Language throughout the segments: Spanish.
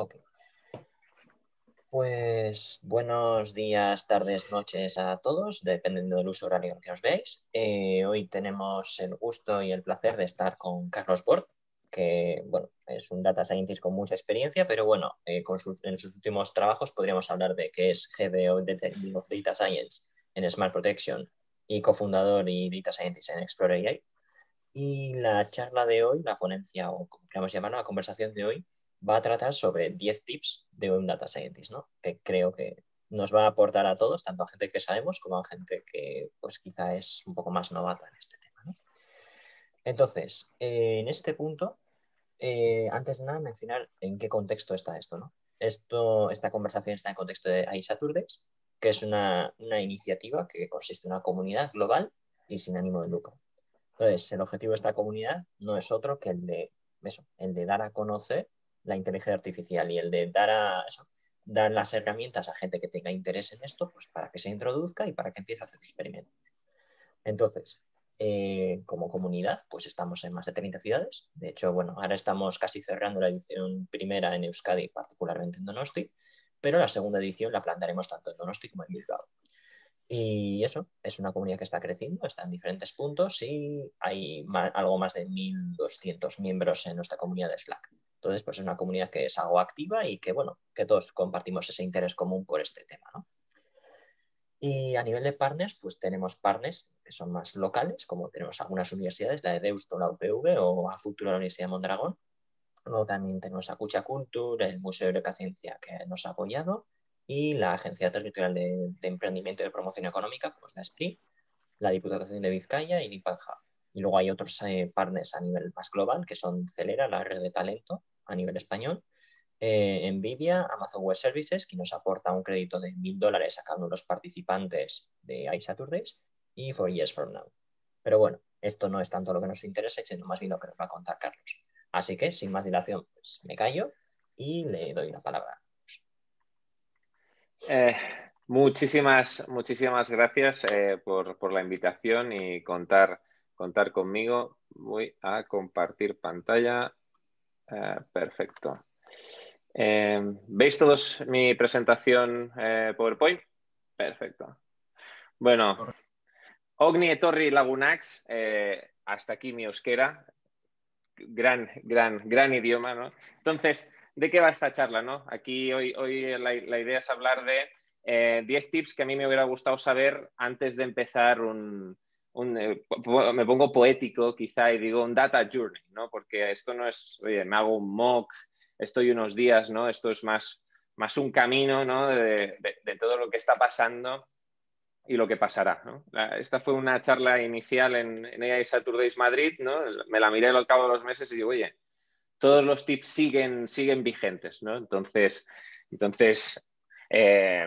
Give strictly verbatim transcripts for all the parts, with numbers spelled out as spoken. Ok. Pues buenos días, tardes, noches a todos, dependiendo del uso horario en que os veis. Eh, hoy tenemos el gusto y el placer de estar con Carlos Borg, que bueno, es un data scientist con mucha experiencia, pero bueno, eh, con sus, en sus últimos trabajos podríamos hablar de que es Head of Data Science en Smart Protection y cofundador y Data Scientist en Explorer A I. Y la charla de hoy, la ponencia, o como queramos llamarlo, la conversación de hoy, va a tratar sobre diez tips de un data scientist, ¿no? Que creo que nos va a aportar a todos, tanto a gente que sabemos como a gente que pues, quizá es un poco más novata en este tema, ¿no? Entonces, eh, en este punto, eh, antes de nada mencionar en qué contexto está esto, ¿no? Esto, esta conversación está en contexto de A I Saturdays, que es una, una iniciativa que consiste en una comunidad global y sin ánimo de lucro. Entonces, el objetivo de esta comunidad no es otro que el de, eso, el de dar a conocer la inteligencia artificial y el de dar, a, eso, dar las herramientas a gente que tenga interés en esto, pues para que se introduzca y para que empiece a hacer sus experimentos. Entonces, eh, como comunidad, pues estamos en más de treinta ciudades. De hecho, bueno, ahora estamos casi cerrando la edición primera en Euskadi, particularmente en Donosti, pero la segunda edición la plantaremos tanto en Donosti como en Bilbao. Y eso, es una comunidad que está creciendo, está en diferentes puntos y hay más, algo más de mil doscientos miembros en nuestra comunidad de Slack. Entonces, pues es una comunidad que es algo activa y que, bueno, que todos compartimos ese interés común por este tema, ¿no? Y a nivel de partners, pues tenemos partners que son más locales, como tenemos algunas universidades, la de Deusto, la U P V o a futuro la Universidad de Mondragón. Luego también tenemos a Kutxa Kultur, el Museo de Eureka Ciencia que nos ha apoyado y la Agencia Territorial de, de Emprendimiento y de Promoción Económica, pues la S P R I, la Diputación de Bizkaia y Nipanja. Y luego hay otros eh, partners a nivel más global, que son Celera, la red de talento a nivel español, eh, NVIDIA, Amazon Web Services, que nos aporta un crédito de mil dólares a cada uno de los participantes de A I Saturdays, y Four Years From Now. Pero bueno, esto no es tanto lo que nos interesa, sino más bien lo que nos va a contar Carlos. Así que, sin más dilación, pues me callo y le doy la palabra. Eh... Muchísimas, muchísimas gracias eh, por, por la invitación y contar, contar conmigo. Voy a compartir pantalla. Eh, perfecto. Eh, ¿Veis todos mi presentación eh, PowerPoint? Perfecto. Bueno, Ogni Etorri Lagunax, eh, hasta aquí mi euskera. Gran, gran, gran idioma, ¿no? Entonces, ¿de qué va esta charla, no? Aquí hoy, hoy la, la idea es hablar de diez tips que a mí me hubiera gustado saber antes de empezar un, un eh, me pongo poético quizá y digo un data journey, ¿no? Porque esto no es, oye, me hago un mock, estoy unos días, ¿no? Esto es más, más un camino, ¿no? de, de, de todo lo que está pasando y lo que pasará, ¿no? La, esta fue una charla inicial en, en A I Saturdays Madrid, ¿no? Me la miré al cabo de los meses y digo, oye, todos los tips siguen, siguen vigentes, ¿no? Entonces, entonces eh,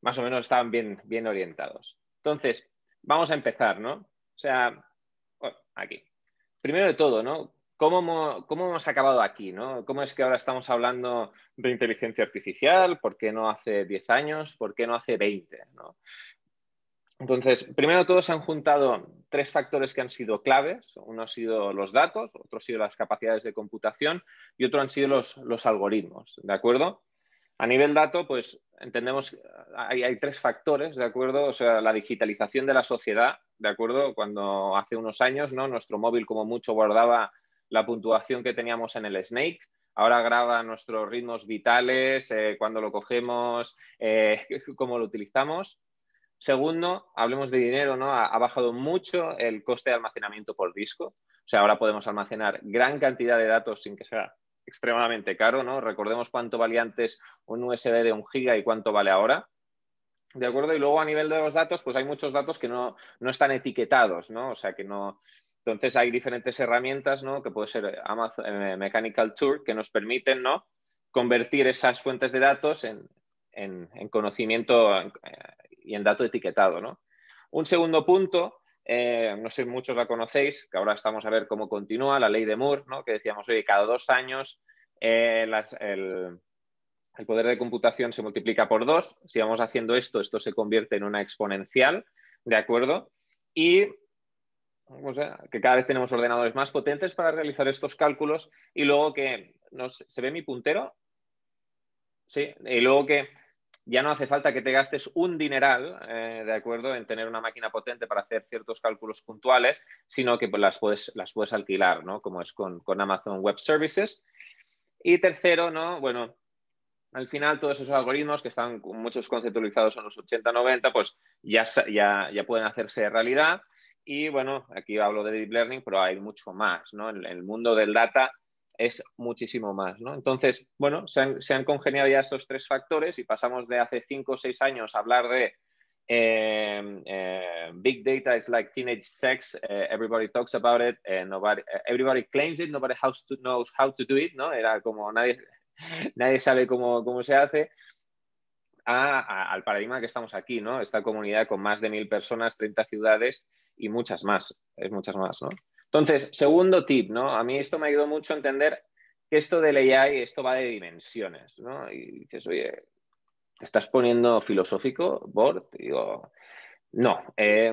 más o menos estaban bien, bien orientados. Entonces, vamos a empezar, ¿no? O sea, bueno, aquí. Primero de todo, ¿no? ¿Cómo hemos, cómo hemos acabado aquí, ¿no? ¿Cómo es que ahora estamos hablando de inteligencia artificial? ¿Por qué no hace diez años? ¿Por qué no hace veinte? ¿No? Entonces, primero de todo se han juntado tres factores que han sido claves. Uno ha sido los datos, otro ha sido las capacidades de computación y otro han sido los, los algoritmos, ¿de acuerdo? A nivel dato, pues entendemos hay, hay tres factores, ¿de acuerdo? O sea, la digitalización de la sociedad, ¿de acuerdo? Cuando hace unos años, ¿no? Nuestro móvil como mucho guardaba la puntuación que teníamos en el Snake, ahora graba nuestros ritmos vitales, eh, cuando lo cogemos, eh, cómo lo utilizamos. Segundo, hablemos de dinero, ¿no? Ha, ha bajado mucho el coste de almacenamiento por disco. O sea, ahora podemos almacenar gran cantidad de datos sin que sea extremadamente caro, ¿no? Recordemos cuánto valía antes un U S B de un giga y cuánto vale ahora, ¿de acuerdo? Y luego a nivel de los datos, pues hay muchos datos que no, no están etiquetados, ¿no? O sea que no... Entonces hay diferentes herramientas, ¿no? Que puede ser Amazon eh, Mechanical Turk, que nos permiten, ¿no? Convertir esas fuentes de datos en, en, en conocimiento eh, y en dato etiquetado, ¿no? Un segundo punto... Eh, no sé, muchos la conocéis, que ahora estamos a ver cómo continúa la ley de Moore, ¿no? Que decíamos, oye, cada dos años eh, las, el, el poder de computación se multiplica por dos. Si vamos haciendo esto, esto se convierte en una exponencial, ¿de acuerdo? Y o sea, que cada vez tenemos ordenadores más potentes para realizar estos cálculos. Y luego que, no sé, ¿se ve mi puntero? Sí, y luego que ya no hace falta que te gastes un dineral, eh, de acuerdo, en tener una máquina potente para hacer ciertos cálculos puntuales, sino que pues, las, puedes, las puedes alquilar, ¿no? Como es con, con Amazon Web Services. Y tercero, ¿no? Bueno, al final todos esos algoritmos que están muchos conceptualizados en los ochenta, noventa, pues ya, ya, ya pueden hacerse realidad. Y bueno, aquí hablo de Deep Learning, pero hay mucho más, ¿no? En el mundo del data es muchísimo más, ¿no? Entonces, bueno, se han, se han congeniado ya estos tres factores y pasamos de hace cinco o seis años a hablar de eh, eh, Big Data is like teenage sex, eh, everybody talks about it, eh, nobody, everybody claims it, nobody has to knows how to do it, ¿no? Era como nadie, nadie sabe cómo, cómo se hace. A, a, al paradigma que estamos aquí, ¿no? Esta comunidad con más de mil personas, treinta ciudades y muchas más, es muchas más, ¿no? Entonces, segundo tip, ¿no? A mí esto me ayudó mucho a entender que esto del A I, esto va de dimensiones, ¿no? Y dices, oye, ¿te estás poniendo filosófico, Borg? Digo, no, eh,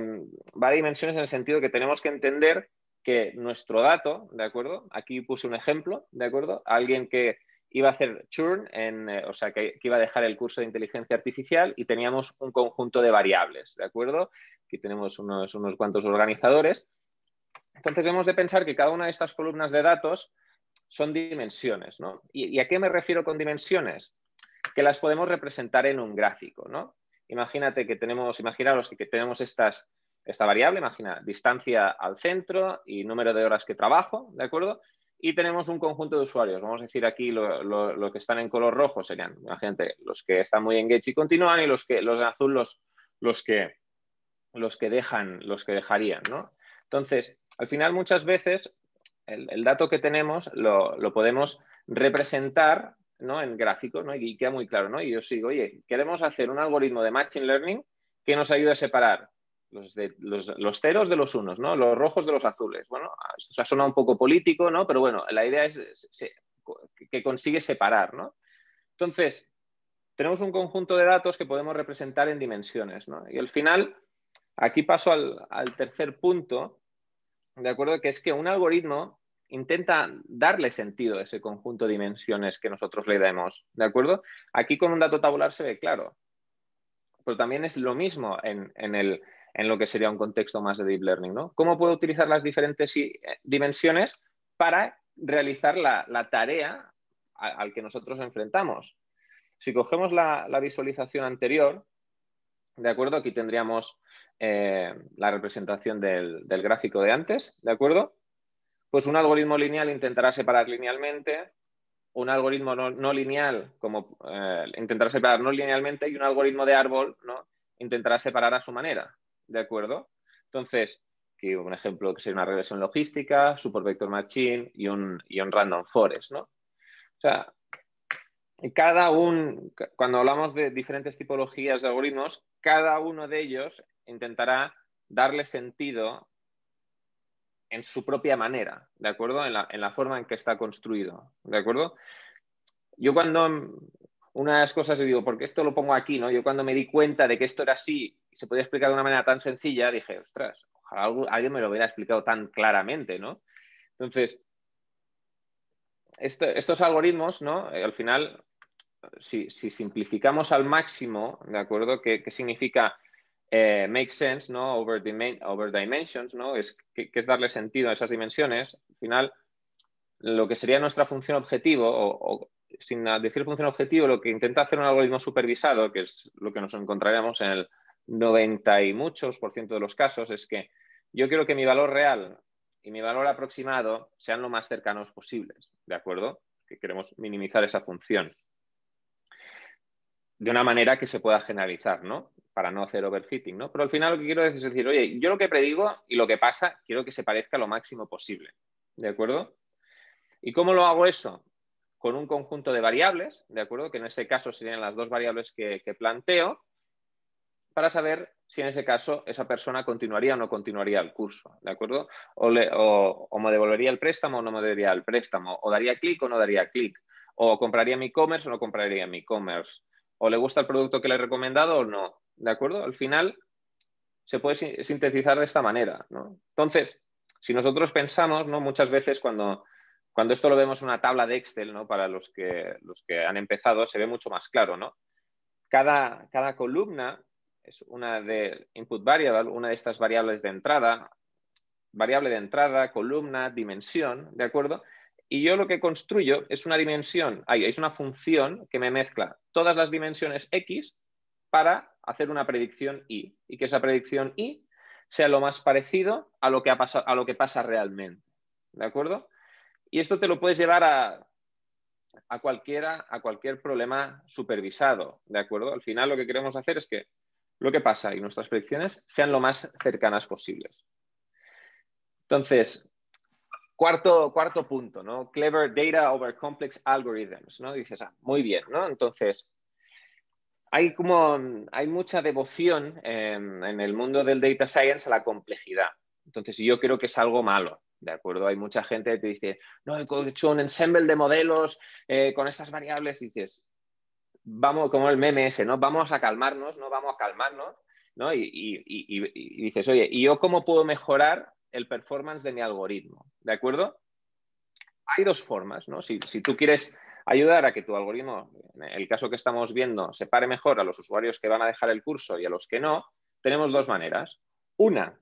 va de dimensiones en el sentido que tenemos que entender que nuestro dato, ¿de acuerdo? Aquí puse un ejemplo, ¿de acuerdo? Alguien que iba a hacer churn, en, eh, o sea, que, que iba a dejar el curso de inteligencia artificial y teníamos un conjunto de variables, ¿de acuerdo? Aquí tenemos unos, unos cuantos organizadores. Entonces, hemos de pensar que cada una de estas columnas de datos son dimensiones, ¿no? ¿Y, y a qué me refiero con dimensiones? Que las podemos representar en un gráfico, ¿no? Imagínate que tenemos, imaginaros que, que tenemos estas, esta variable, imagina, distancia al centro y número de horas que trabajo, ¿de acuerdo? Y tenemos un conjunto de usuarios. Vamos a decir aquí lo, lo, lo que están en color rojo serían, imagínate, los que están muy engaged y continúan y los que los en azul los, los, que, los que dejan, los que dejarían, ¿no? Entonces, al final muchas veces el, el dato que tenemos lo, lo podemos representar, ¿no? En gráfico, ¿no? Y queda muy claro, ¿no? Y yo sigo, oye, queremos hacer un algoritmo de Machine Learning que nos ayude a separar Los, de, los, los ceros de los unos, ¿no? Los rojos de los azules. Bueno, esto ha sonado un poco político, ¿no? Pero bueno, la idea es se, que consigue separar, ¿no? Entonces, tenemos un conjunto de datos que podemos representar en dimensiones, ¿no? Y al final, aquí paso al, al tercer punto, ¿de acuerdo? Que es que un algoritmo intenta darle sentido a ese conjunto de dimensiones que nosotros le demos, ¿de acuerdo? Aquí con un dato tabular se ve claro. Pero también es lo mismo en, en el... en lo que sería un contexto más de Deep Learning, ¿no? ¿Cómo puedo utilizar las diferentes dimensiones para realizar la, la tarea al que nosotros enfrentamos? Si cogemos la, la visualización anterior, ¿de acuerdo? Aquí tendríamos eh, la representación del, del gráfico de antes, ¿de acuerdo? Pues un algoritmo lineal intentará separar linealmente, un algoritmo no, no lineal como eh, intentará separar no linealmente y un algoritmo de árbol, ¿no? Intentará separar a su manera. ¿De acuerdo? Entonces, aquí un ejemplo que sería una regresión logística, support vector machine y un, y un random forest, ¿no? O sea, cada uno, cuando hablamos de diferentes tipologías de algoritmos, cada uno de ellos intentará darle sentido en su propia manera, ¿de acuerdo? En la, en la forma en que está construido, ¿de acuerdo? Yo cuando... Una de las cosas que digo, porque esto lo pongo aquí, ¿no? Yo cuando me di cuenta de que esto era así y se podía explicar de una manera tan sencilla, dije, ostras, ojalá alguien me lo hubiera explicado tan claramente, ¿no? Entonces, esto, estos algoritmos, ¿no? Eh, al final, si, si simplificamos al máximo, ¿de acuerdo? ¿Qué, qué significa eh, make sense, ¿no? Over, over dimensions, ¿no? Es, que, que es darle sentido a esas dimensiones. Al final, lo que sería nuestra función objetivo o... o sin decir función objetivo, lo que intenta hacer un algoritmo supervisado, que es lo que nos encontraremos en el noventa y muchos por ciento de los casos, es que yo quiero que mi valor real y mi valor aproximado sean lo más cercanos posibles, ¿de acuerdo? Que queremos minimizar esa función. De una manera que se pueda generalizar, ¿no? Para no hacer overfitting, ¿no? Pero al final lo que quiero decir es decir, oye, yo lo que predigo y lo que pasa, quiero que se parezca lo máximo posible, ¿de acuerdo? ¿Y cómo lo hago eso? Con un conjunto de variables, ¿de acuerdo? Que en ese caso serían las dos variables que, que planteo, para saber si en ese caso esa persona continuaría o no continuaría el curso, ¿de acuerdo? O, le, o, o me devolvería el préstamo o no me devolvería el préstamo, o daría clic o no daría clic, o compraría mi e-commerce o no compraría mi e-commerce, o le gusta el producto que le he recomendado o no, ¿de acuerdo? Al final se puede sintetizar de esta manera, ¿no? Entonces, si nosotros pensamos, ¿no? Muchas veces cuando... Cuando esto lo vemos en una tabla de Excel, ¿no? Para los que, los que han empezado, se ve mucho más claro, ¿no? Cada, cada columna es una de input variable, una de estas variables de entrada, variable de entrada, columna, dimensión, ¿de acuerdo? Y yo lo que construyo es una dimensión, es una función que me mezcla todas las dimensiones X para hacer una predicción Y, y que esa predicción Y sea lo más parecido a lo que, ha pasado, a lo que pasa realmente, ¿de acuerdo? Y esto te lo puedes llevar a, a, cualquiera, a cualquier problema supervisado, ¿de acuerdo? Al final lo que queremos hacer es que lo que pasa y nuestras predicciones sean lo más cercanas posibles. Entonces, cuarto, cuarto punto, ¿no? Clever data over complex algorithms, ¿no? Dices, ah, muy bien, ¿no? Entonces, hay, como, hay mucha devoción en, en el mundo del data science a la complejidad. Entonces, yo creo que es algo malo. ¿De acuerdo? Hay mucha gente que te dice, no, he hecho un ensemble de modelos eh, con estas variables, y dices, vamos, como el meme ese, ¿no? Vamos a calmarnos, no vamos a calmarnos, ¿no? Y, y, y, y, y dices, oye, ¿y yo cómo puedo mejorar el performance de mi algoritmo? ¿De acuerdo? Hay dos formas, ¿no? Si, si tú quieres ayudar a que tu algoritmo, en el caso que estamos viendo, se pare mejor a los usuarios que van a dejar el curso y a los que no, tenemos dos maneras. Una,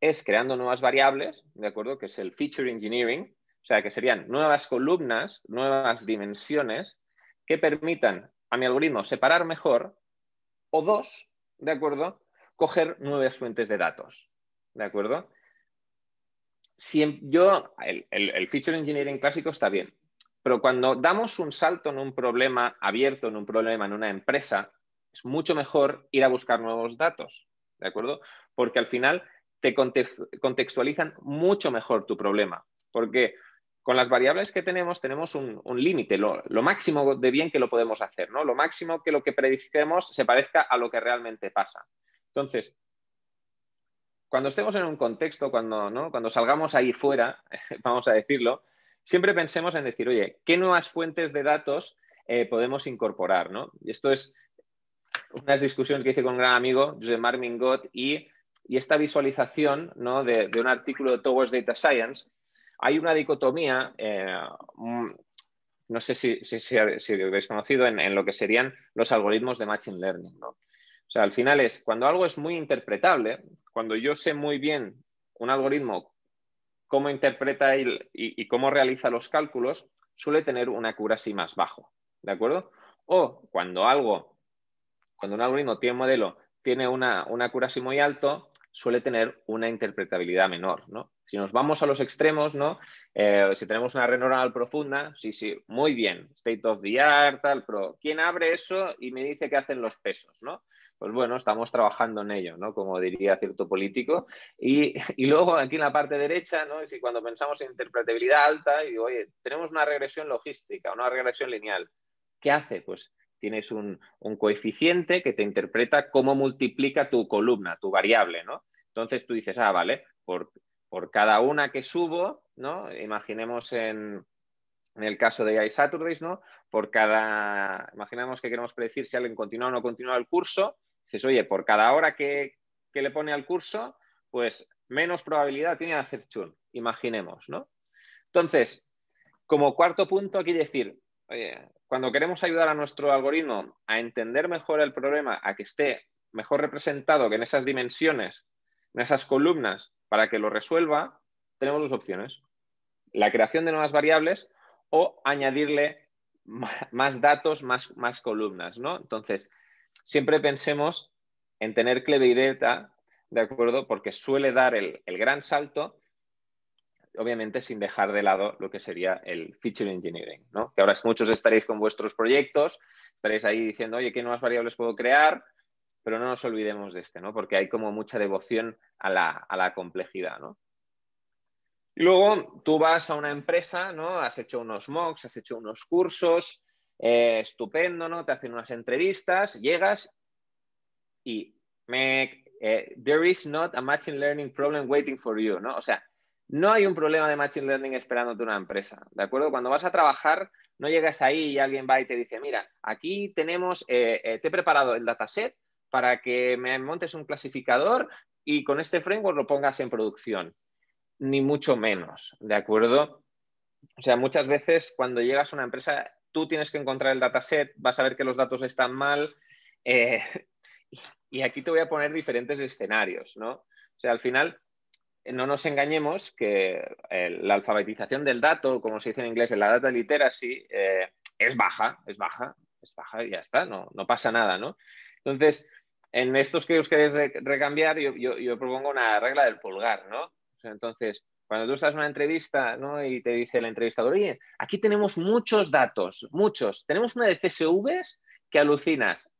es creando nuevas variables, ¿de acuerdo? Que es el feature engineering, o sea, que serían nuevas columnas, nuevas dimensiones que permitan a mi algoritmo separar mejor, o dos, ¿de acuerdo? Coger nuevas fuentes de datos, ¿de acuerdo? Si yo, el, el, el feature engineering clásico está bien, pero cuando damos un salto en un problema abierto, en un problema en una empresa, es mucho mejor ir a buscar nuevos datos, ¿de acuerdo? Porque al final te contextualizan mucho mejor tu problema, porque con las variables que tenemos, tenemos un, un límite, lo, lo máximo de bien que lo podemos hacer, ¿no? Lo máximo que lo que predicemos se parezca a lo que realmente pasa. Entonces, cuando estemos en un contexto, cuando, ¿no? cuando salgamos ahí fuera, vamos a decirlo, siempre pensemos en decir, oye, ¿qué nuevas fuentes de datos eh, podemos incorporar? ¿No? Y esto es unas discusiones que hice con un gran amigo, Josep Marmingot, y... Y esta visualización, ¿no? de, de un artículo de Towards Data Science, hay una dicotomía, eh, no sé si, si, si, si lo habéis conocido, en, en lo que serían los algoritmos de Machine Learning, ¿no? O sea, al final es cuando algo es muy interpretable, cuando yo sé muy bien un algoritmo cómo interpreta y, y, y cómo realiza los cálculos, suele tener un accuracy más bajo, ¿de acuerdo? O cuando algo, cuando un algoritmo tiene un modelo, tiene una, una accuracy muy alto, suele tener una interpretabilidad menor, ¿no? Si nos vamos a los extremos, ¿no? Eh, si tenemos una red neuronal profunda, sí, sí, muy bien, state of the art, tal, pero ¿quién abre eso y me dice qué hacen los pesos, ¿no? Pues bueno, estamos trabajando en ello, ¿no? Como diría cierto político. Y, y luego aquí en la parte derecha, ¿no? Es que cuando pensamos en interpretabilidad alta, y digo, oye, tenemos una regresión logística, una regresión lineal. ¿Qué hace? Pues tienes un, un coeficiente que te interpreta cómo multiplica tu columna, tu variable, ¿no? Entonces tú dices, ah, vale, por, por cada una que subo, ¿no? Imaginemos en, en el caso de A I Saturdays, ¿no? Por cada, imaginemos que queremos predecir si alguien continúa o no continúa el curso, dices, oye, por cada hora que, que le pone al curso, pues menos probabilidad tiene de hacer churn, imaginemos, ¿no? Entonces, como cuarto punto aquí decir, oye, cuando queremos ayudar a nuestro algoritmo a entender mejor el problema, a que esté mejor representado que en esas dimensiones, en esas columnas, para que lo resuelva, tenemos dos opciones. La creación de nuevas variables o añadirle más datos, más, más columnas, ¿no? Entonces, siempre pensemos en tener cleveidad, ¿de acuerdo? Porque suele dar el, el gran salto, obviamente sin dejar de lado lo que sería el feature engineering, ¿no? Que ahora muchos estaréis con vuestros proyectos, estaréis ahí diciendo, oye, ¿qué nuevas variables puedo crear? Pero no nos olvidemos de este, ¿no? Porque hay como mucha devoción a la, a la complejidad, ¿no? Y luego tú vas a una empresa, ¿no? Has hecho unos mocks, has hecho unos cursos, eh, estupendo, ¿no? Te hacen unas entrevistas, llegas y me, eh, there is not a machine learning problem waiting for you, ¿no? O sea, no hay un problema de Machine Learning esperándote una empresa, ¿de acuerdo? Cuando vas a trabajar, no llegas ahí y alguien va y te dice, mira, aquí tenemos, eh, eh, te he preparado el dataset para que me montes un clasificador y con este framework lo pongas en producción. Ni mucho menos, ¿de acuerdo? O sea, muchas veces cuando llegas a una empresa, tú tienes que encontrar el dataset, vas a ver que los datos están mal. Eh, y aquí te voy a poner diferentes escenarios, ¿no? O sea, al final, no nos engañemos que eh, la alfabetización del dato, como se dice en inglés, la data literacy, eh, es baja, es baja, es baja y ya está, no, no pasa nada, ¿no? Entonces, en estos que os queréis re recambiar, yo, yo, yo propongo una regla del pulgar, ¿no? O sea, entonces, cuando tú estás en una entrevista, ¿no? Y te dice el entrevistador, oye, aquí tenemos muchos datos, muchos, tenemos una de C S Vs que alucinas.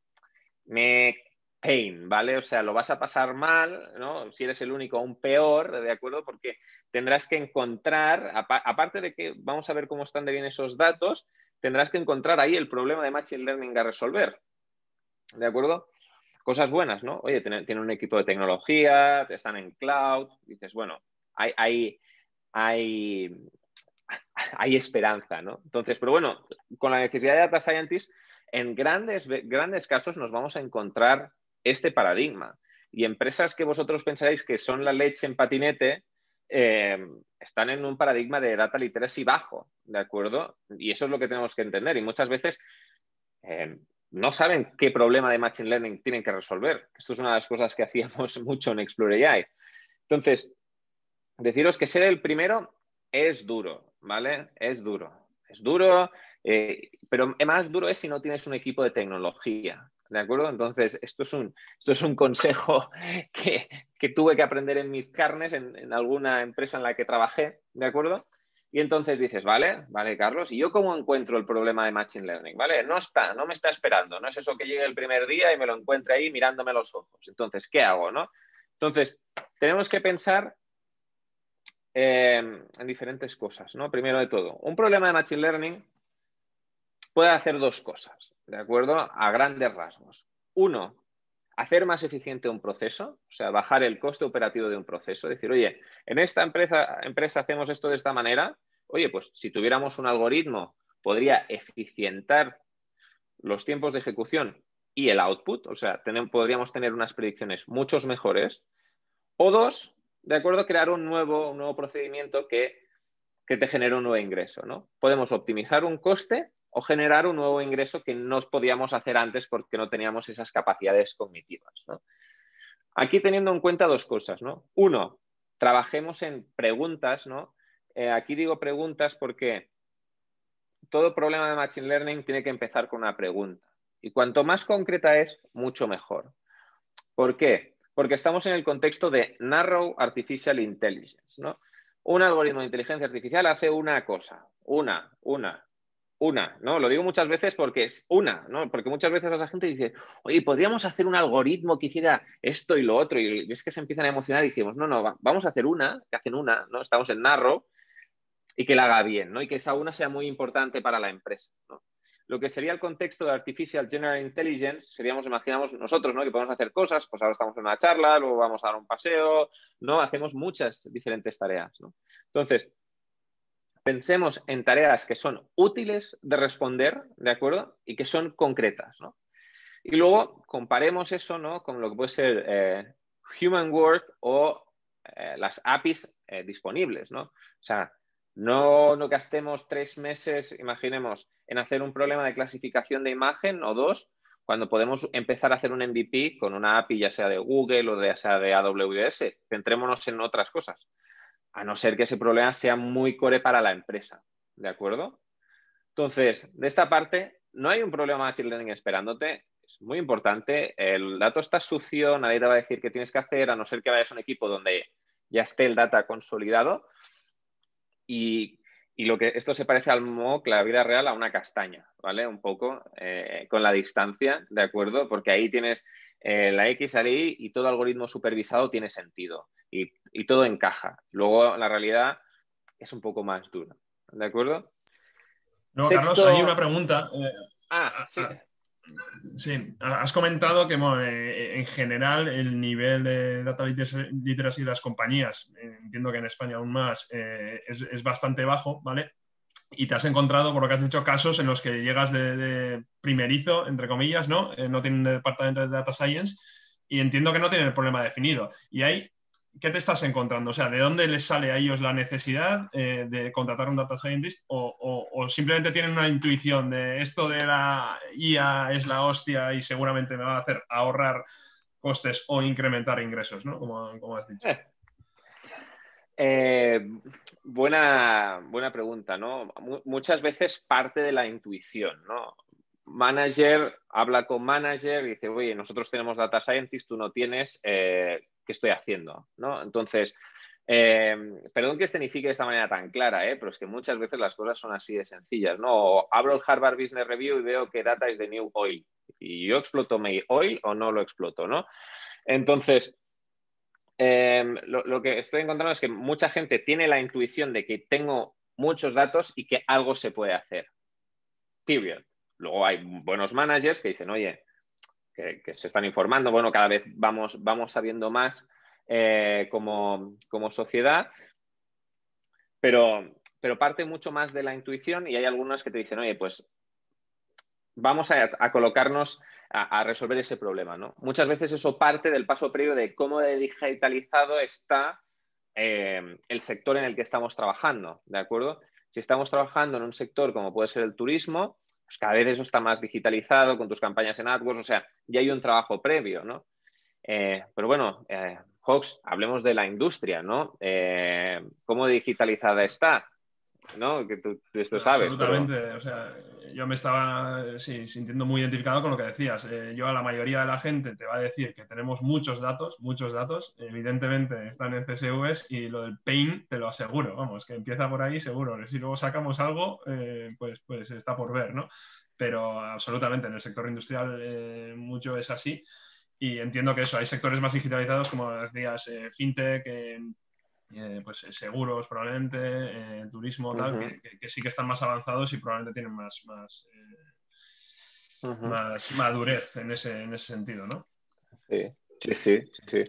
Me pain, ¿vale? O sea, lo vas a pasar mal, ¿no? Si eres el único, aún peor, ¿de acuerdo? Porque tendrás que encontrar, aparte de que vamos a ver cómo están de bien esos datos, tendrás que encontrar ahí el problema de Machine Learning a resolver, ¿de acuerdo? Cosas buenas, ¿no? Oye, tienen un equipo de tecnología, están en cloud, dices, bueno, hay, hay, hay, hay esperanza, ¿no? Entonces, pero bueno, con la necesidad de data scientists, en grandes, grandes casos nos vamos a encontrar este paradigma. Y empresas que vosotros pensáis que son la leche en patinete, eh, están en un paradigma de data literacy bajo, ¿de acuerdo? Y eso es lo que tenemos que entender. Y muchas veces eh, no saben qué problema de Machine Learning tienen que resolver. Esto es una de las cosas que hacíamos mucho en Explorer A I. Entonces, deciros que ser el primero es duro, ¿vale? Es duro. Es duro... Eh, pero más duro es si no tienes un equipo de tecnología, ¿de acuerdo? Entonces, esto es un, esto es un consejo que, que tuve que aprender en mis carnes, en, en alguna empresa en la que trabajé, ¿de acuerdo? Y entonces dices, vale, vale, Carlos, ¿y yo cómo encuentro el problema de Machine Learning? ¿Vale? No está, no me está esperando, no es eso que llegue el primer día y me lo encuentre ahí mirándome los ojos. Entonces, ¿qué hago, no? Entonces, tenemos que pensar... Eh, en diferentes cosas, ¿no? Primero de todo, un problema de Machine Learning puede hacer dos cosas, ¿de acuerdo? A grandes rasgos. Uno, hacer más eficiente un proceso, o sea, bajar el coste operativo de un proceso. Decir, oye, en esta empresa, empresa hacemos esto de esta manera. Oye, pues si tuviéramos un algoritmo, podría eficientar los tiempos de ejecución y el output. O sea, tener, podríamos tener unas predicciones mucho mejores. O dos, ¿de acuerdo? Crear un nuevo, un nuevo procedimiento que, que te genere un nuevo ingreso, ¿no? Podemos optimizar un coste o generar un nuevo ingreso que no podíamos hacer antes porque no teníamos esas capacidades cognitivas, ¿no? Aquí teniendo en cuenta dos cosas, ¿no? Uno, trabajemos en preguntas, ¿no? Eh, aquí digo preguntas porque todo problema de Machine Learning tiene que empezar con una pregunta. Y cuanto más concreta es, mucho mejor. ¿Por qué? Porque estamos en el contexto de Narrow Artificial Intelligence, ¿no? Un algoritmo de inteligencia artificial hace una cosa, una, una, Una, ¿no? Lo digo muchas veces porque es una, ¿no? Porque muchas veces la gente dice, oye, podríamos hacer un algoritmo que hiciera esto y lo otro, y es que se empiezan a emocionar y decimos, no, no, vamos a hacer una, que hacen una, ¿no? Estamos en narrow y que la haga bien, ¿no? Y que esa una sea muy importante para la empresa, ¿no? Lo que sería el contexto de Artificial General Intelligence, seríamos, imaginamos nosotros, ¿no? Que podemos hacer cosas, pues ahora estamos en una charla, luego vamos a dar un paseo, ¿no? Hacemos muchas diferentes tareas, ¿no? Entonces, pensemos en tareas que son útiles de responder, ¿de acuerdo? Y que son concretas, ¿no? Y luego comparemos eso, ¿no? Con lo que puede ser eh, Human Work o eh, las A P Is eh, disponibles, ¿no? O sea, no, no gastemos tres meses, imaginemos, en hacer un problema de clasificación de imagen o dos, cuando podemos empezar a hacer un M V P con una A P I ya sea de Google o ya sea de A W S. Centrémonos en otras cosas. A no ser que ese problema sea muy core para la empresa, ¿de acuerdo? Entonces, de esta parte, no hay un problema de Machine Learning esperándote, es muy importante, el dato está sucio, nadie te va a decir qué tienes que hacer, a no ser que vayas a un equipo donde ya esté el data consolidado, y, y lo que, esto se parece al mock, la vida real, a una castaña, ¿vale? Un poco, eh, con la distancia, ¿de acuerdo? Porque ahí tienes eh, la X, la Y, y todo algoritmo supervisado tiene sentido. Y, y todo encaja. Luego la realidad es un poco más dura, ¿de acuerdo? No, Sexto... Carlos, hay una pregunta. Eh, ah, sí. Ah, sí. Has comentado que bueno, eh, en general el nivel de data literacy de las compañías, eh, entiendo que en España aún más, eh, es, es bastante bajo, ¿vale? Y te has encontrado, por lo que has dicho, casos en los que llegas de, de primerizo, entre comillas, ¿no? Eh, no tienen departamento de data science y entiendo que no tienen el problema definido. Y hay ¿qué te estás encontrando? O sea, ¿de dónde les sale a ellos la necesidad eh, de contratar un data scientist? O, o, ¿O simplemente tienen una intuición de esto de la I A es la hostia y seguramente me va a hacer ahorrar costes o incrementar ingresos, ¿no? Como, como has dicho. Eh, eh, buena, buena pregunta, ¿no? Muchas veces parte de la intuición, ¿no? Manager habla con manager y dice, oye, nosotros tenemos data scientist, tú no tienes, eh, ¿qué estoy haciendo? ¿No? Entonces, eh, perdón que escenifique de esta manera tan clara, ¿eh? Pero es que muchas veces las cosas son así de sencillas, ¿no? O abro el Harvard Business Review y veo que data is the new oil. ¿Y yo exploto mi oil o no lo exploto? ¿No? Entonces, eh, lo, lo que estoy encontrando es que mucha gente tiene la intuición de que tengo muchos datos y que algo se puede hacer. Period. Luego hay buenos managers que dicen, oye, que, que se están informando, bueno, cada vez vamos, vamos sabiendo más eh, como, como sociedad, pero, pero parte mucho más de la intuición y hay algunos que te dicen, oye, pues vamos a, a colocarnos a, a resolver ese problema, ¿no? Muchas veces eso parte del paso previo de cómo de digitalizado está eh, el sector en el que estamos trabajando, ¿de acuerdo? Si estamos trabajando en un sector como puede ser el turismo, pues cada vez eso está más digitalizado con tus campañas en AdWords, o sea, ya hay un trabajo previo, ¿no? Eh, pero bueno, eh, Hawks, hablemos de la industria, ¿no? Eh, ¿Cómo digitalizada está? ¿No? Que tú, tú esto sabes. Absolutamente, pero... o sea, yo me estaba sí, sintiendo muy identificado con lo que decías. Eh, yo a la mayoría de la gente te va a decir que tenemos muchos datos, muchos datos, evidentemente están en C S Vs y lo del pain te lo aseguro, vamos, que empieza por ahí seguro. Si luego sacamos algo, eh, pues, pues está por ver, ¿no? Pero absolutamente en el sector industrial eh, mucho es así y entiendo que eso, hay sectores más digitalizados, como decías, eh, fintech, eh, Eh, pues seguros probablemente, eh, turismo, tal, uh-huh. que, que, que sí que están más avanzados y probablemente tienen más, más, eh, uh-huh. más madurez en ese, en ese sentido, ¿no? Sí, sí, sí. sí.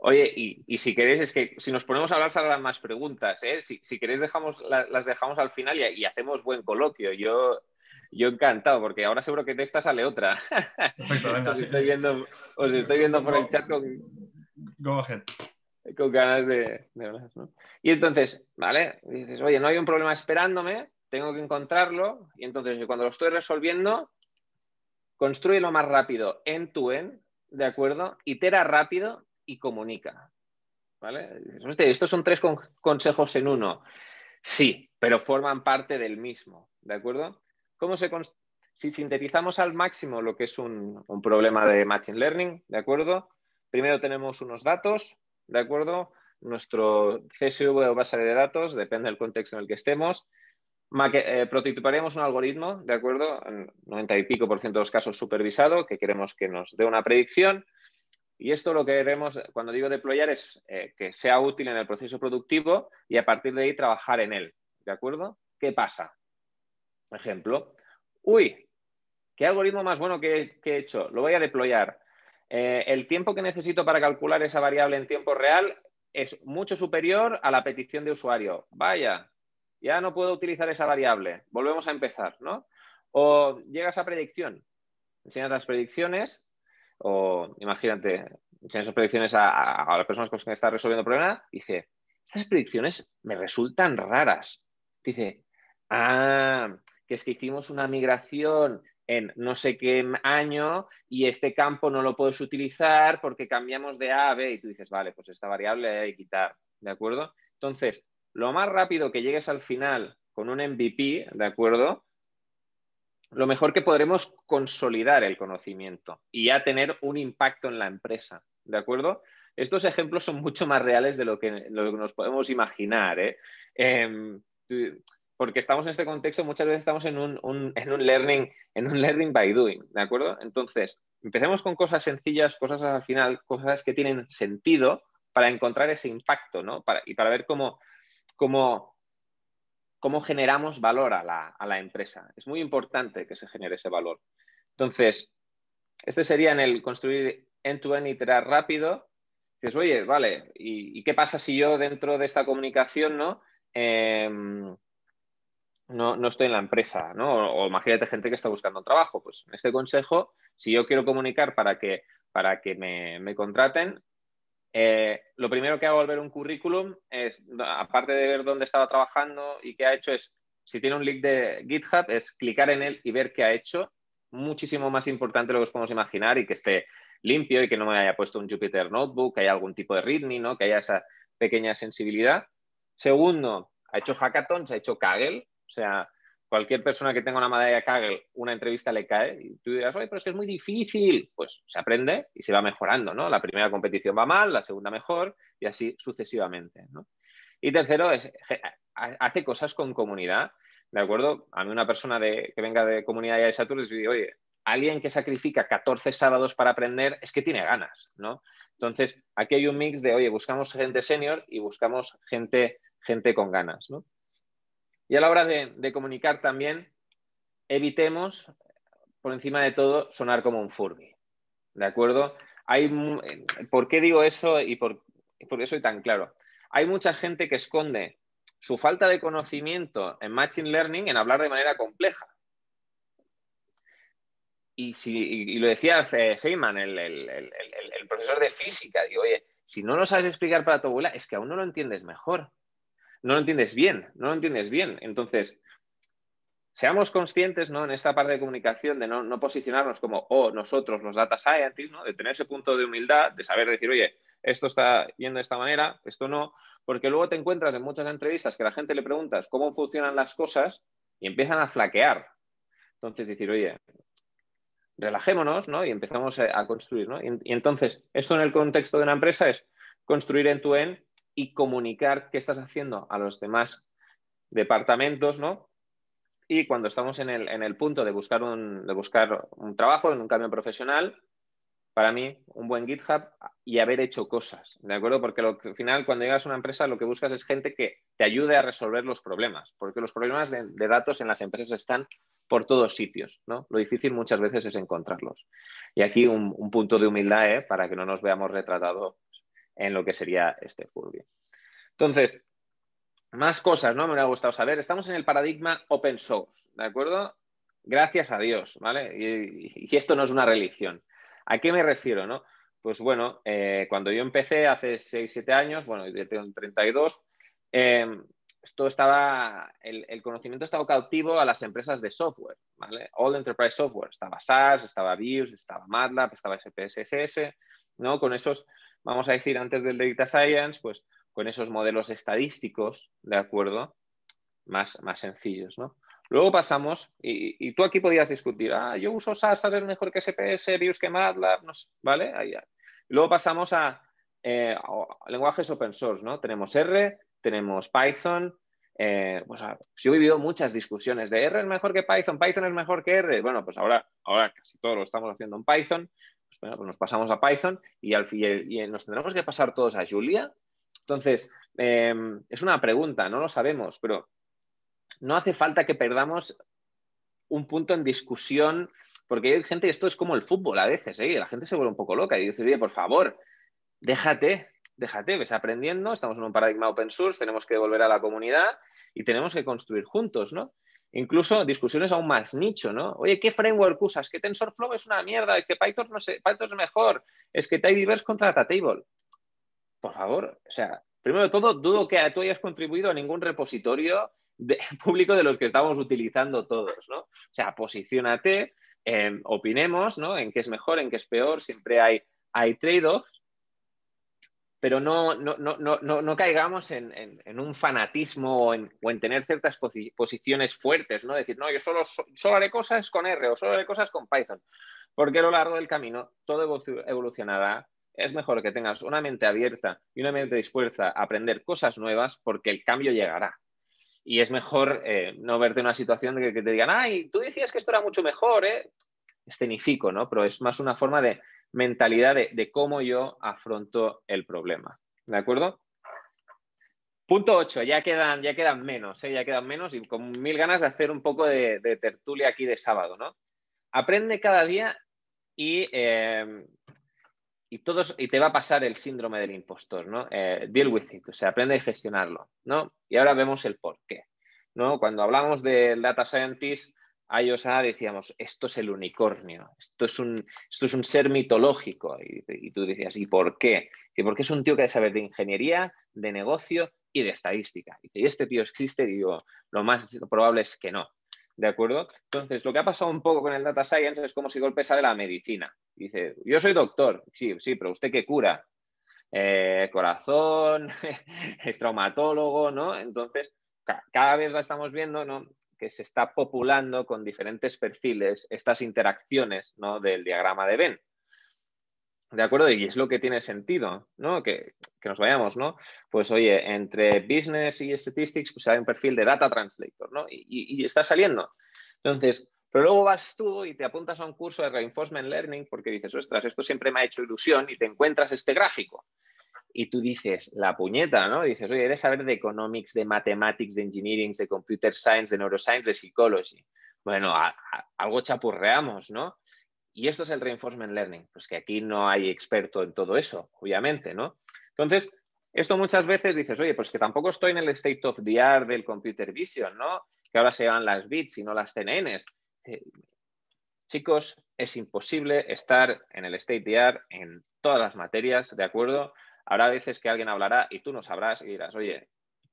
Oye, y, y si queréis, es que si nos ponemos a hablar saldrán más preguntas, ¿eh? Si, si queréis dejamos, la, las dejamos al final y, y hacemos buen coloquio. Yo... Yo encantado, porque ahora seguro que de esta sale otra. Perfecto, venga, os, sí. estoy viendo, os estoy viendo por el chat con... Go ahead. Con ganas de, de hablar, ¿no? Y entonces, ¿vale? Dices, oye, no hay un problema esperándome, tengo que encontrarlo. Y entonces, cuando lo estoy resolviendo, construyelo más rápido end to end, ¿de acuerdo? Itera rápido y comunica, ¿vale? Dices, hostia, estos son tres con consejos en uno. Sí, pero forman parte del mismo, ¿de acuerdo? ¿Cómo se si sintetizamos al máximo lo que es un, un problema de Machine Learning, ¿de acuerdo? Primero tenemos unos datos, ¿de acuerdo? Nuestro C S V o base de datos, depende del contexto en el que estemos. Eh, prototiparemos un algoritmo, ¿de acuerdo? En noventa y pico por ciento de los casos supervisado, que queremos que nos dé una predicción. Y esto lo que queremos, cuando digo deployar, es eh, que sea útil en el proceso productivo y a partir de ahí trabajar en él, ¿de acuerdo? ¿Qué pasa? Por ejemplo, uy, ¿qué algoritmo más bueno que, que he hecho? Lo voy a deployar. Eh, el tiempo que necesito para calcular esa variable en tiempo real es mucho superior a la petición de usuario. Vaya, ya no puedo utilizar esa variable. Volvemos a empezar, ¿no? O llegas a predicción. Enseñas las predicciones o, imagínate, enseñas las predicciones a, a, a las personas con las que estás resolviendo el problema. Dice, estas predicciones me resultan raras. Dice, ah, que es que hicimos una migración en no sé qué año y este campo no lo puedes utilizar porque cambiamos de A a B y tú dices, vale, pues esta variable hay que quitar, ¿de acuerdo? Entonces, lo más rápido que llegues al final con un M V P, ¿de acuerdo? Lo mejor que podremos consolidar el conocimiento y ya tener un impacto en la empresa, ¿de acuerdo? Estos ejemplos son mucho más reales de lo que, lo que nos podemos imaginar, ¿eh? eh tú, Porque estamos en este contexto, muchas veces estamos en un, un, en, un learning, en un learning by doing, ¿de acuerdo? Entonces, empecemos con cosas sencillas, cosas al final, cosas que tienen sentido para encontrar ese impacto, ¿no? Para, y para ver cómo, cómo, cómo generamos valor a la, a la empresa. Es muy importante que se genere ese valor. Entonces, este sería en el construir end-to-end, iterar rápido. Dices, oye, vale, ¿y, ¿y qué pasa si yo dentro de esta comunicación, ¿no? Eh, No, no estoy en la empresa, ¿no? O, o imagínate gente que está buscando un trabajo. Pues en este consejo, si yo quiero comunicar para que, para que me, me contraten, Eh, lo primero que hago al ver un currículum es, aparte de ver dónde estaba trabajando y qué ha hecho, es, si tiene un link de GitHub, es clicar en él y ver qué ha hecho. Muchísimo más importante de lo que os podemos imaginar, y que esté limpio y que no me haya puesto un Jupyter Notebook, que haya algún tipo de readme, ¿no? Que haya esa pequeña sensibilidad. Segundo, ha hecho hackathons, ha hecho Kaggle. O sea, cualquier persona que tenga una medalla Kaggle, una entrevista le cae y tú dirás, oye, pero es que es muy difícil. Pues se aprende y se va mejorando, ¿no? La primera competición va mal, la segunda mejor y así sucesivamente, ¿no? Y tercero, es, hace cosas con comunidad, ¿de acuerdo? A mí una persona de, que venga de comunidad de A I Saturdays, y digo, oye, alguien que sacrifica catorce sábados para aprender es que tiene ganas, ¿no? Entonces, aquí hay un mix de, oye, buscamos gente senior y buscamos gente, gente con ganas, ¿no? Y a la hora de, de comunicar también, evitemos, por encima de todo, sonar como un Furby, ¿de acuerdo? Hay, ¿por qué digo eso y por, por qué soy tan claro? Hay mucha gente que esconde su falta de conocimiento en Machine Learning en hablar de manera compleja. Y, si, y, y lo decía Feynman, el, el, el, el, el profesor de física, digo, oye, si no lo sabes explicar para tu abuela, es que aún no lo entiendes mejor, no lo entiendes bien, no lo entiendes bien. Entonces, seamos conscientes, ¿no?, en esta parte de comunicación, de no, no posicionarnos como, oh, nosotros los data scientists, ¿no?, de tener ese punto de humildad, de saber decir, oye, esto está yendo de esta manera, esto no, porque luego te encuentras en muchas entrevistas que a la gente le preguntas cómo funcionan las cosas y empiezan a flaquear. Entonces decir, oye, relajémonos, ¿no?, y empezamos a construir, ¿no? Y, y entonces, esto en el contexto de una empresa es construir end-to-end y comunicar qué estás haciendo a los demás departamentos, ¿no? Y cuando estamos en el, en el punto de buscar, un, de buscar un trabajo, en un cambio profesional, para mí, un buen GitHub y haber hecho cosas, ¿de acuerdo? Porque lo que, al final, cuando llegas a una empresa, lo que buscas es gente que te ayude a resolver los problemas, porque los problemas de, de datos en las empresas están por todos sitios, ¿no? Lo difícil muchas veces es encontrarlos. Y aquí un, un punto de humildad, ¿eh?, para que no nos veamos retratados en lo que sería este Furby. Entonces, más cosas, ¿no?, me hubiera gustado saber. Estamos en el paradigma open source, ¿de acuerdo? Gracias a Dios, ¿vale? Y, y esto no es una religión. ¿A qué me refiero, no? Pues bueno, eh, cuando yo empecé hace seis, siete años, bueno, yo tengo treinta y dos, eh, esto estaba, el, el conocimiento estaba cautivo a las empresas de software, ¿vale? All Enterprise Software, estaba S A S, estaba Views, estaba MATLAB, estaba S P S S, ¿no? Con esos, vamos a decir, antes del Data Science, pues con esos modelos estadísticos, ¿de acuerdo? Más, más sencillos, ¿no? Luego pasamos, y, y tú aquí podías discutir, ah, yo uso S A S, S A S es mejor que S P S S, Views que MATLAB, no sé, ¿vale? Ahí, ahí. Luego pasamos a, eh, a lenguajes open source, ¿no? Tenemos R, tenemos Python, eh, pues yo he vivido muchas discusiones de R es mejor que Python, Python es mejor que R, bueno, pues ahora, ahora casi todo lo estamos haciendo en Python, pues bueno, pues nos pasamos a Python y, al, y, y nos tendremos que pasar todos a Julia. Entonces, eh, es una pregunta, no lo sabemos, pero no hace falta que perdamos un punto en discusión, porque hay gente, esto es como el fútbol a veces, ¿eh? La gente se vuelve un poco loca y dice, oye, por favor, déjate, déjate, ves aprendiendo, estamos en un paradigma open source, tenemos que devolver a la comunidad y tenemos que construir juntos, ¿no? Incluso discusiones aún más nicho, ¿no? Oye, ¿qué framework usas? ¿Qué TensorFlow es una mierda? ¿Qué Python no sé, Python es mejor? Es que Tidyverse contra Datable. Por favor, o sea, primero de todo, dudo que tú hayas contribuido a ningún repositorio de, público de los que estamos utilizando todos, ¿no? O sea, posiciónate, eh, opinemos, ¿no?, en qué es mejor, en qué es peor, siempre hay, hay trade-offs, pero no, no, no, no, no, no caigamos en, en, en un fanatismo o en, o en tener ciertas posiciones fuertes, ¿no? Decir, no, yo solo, solo haré cosas con R o solo haré cosas con Python, porque a lo largo del camino todo evolucionará. Es mejor que tengas una mente abierta y una mente dispuesta a aprender cosas nuevas, porque el cambio llegará. Y es mejor eh, no verte en una situación de que, que te digan, ay, tú decías que esto era mucho mejor, ¿eh? Escenifico, ¿no? Pero es más una forma de mentalidad de, de cómo yo afronto el problema, ¿de acuerdo? Punto ocho, ya quedan, ya quedan menos, ¿eh? Ya quedan menos y con mil ganas de hacer un poco de, de tertulia aquí de sábado, ¿no? Aprende cada día y... Eh, Y, todos, y te va a pasar el síndrome del impostor, ¿no? Eh, deal with it, o sea, aprende a gestionarlo, ¿no? Y ahora vemos el por qué, ¿no? Cuando hablamos del data scientist, i o ese a decíamos, esto es el unicornio, esto es un, esto es un ser mitológico. Y, y tú decías, ¿y por qué? Y porque es un tío que sabe de ingeniería, de negocio y de estadística. Y dice, ¿este tío existe? Y digo, lo más probable es que no. ¿De acuerdo? Entonces, lo que ha pasado un poco con el data science es como si golpe sale la medicina. Y dice, yo soy doctor. Sí, sí, pero ¿usted qué cura? Eh, corazón, es traumatólogo, ¿no? Entonces, ca cada vez la estamos viendo, ¿no?, que se está populando con diferentes perfiles estas interacciones, ¿no?, del diagrama de Venn. ¿De acuerdo? Y es lo que tiene sentido, ¿no?, que, que nos vayamos, ¿no? Pues oye, entre Business y Statistics pues hay un perfil de Data Translator, ¿no? Y, y, y está saliendo. Entonces, pero luego vas tú y te apuntas a un curso de Reinforcement Learning porque dices, ostras, esto siempre me ha hecho ilusión, y te encuentras este gráfico. Y tú dices, la puñeta, ¿no? Y dices, oye, debes saber de economics, de mathematics, de engineering, de computer science, de neuroscience, de psychology. Bueno, a, a, algo chapurreamos, ¿no? Y esto es el reinforcement learning. Pues que aquí no hay experto en todo eso, obviamente, ¿no? Entonces, esto muchas veces dices, oye, pues que tampoco estoy en el state of the art del computer vision, ¿no? Que ahora se llevan las bits y no las ce ene enes. Eh, chicos, es imposible estar en el state of the art en todas las materias, ¿de acuerdo? Habrá veces que alguien hablará y tú no sabrás y dirás, oye,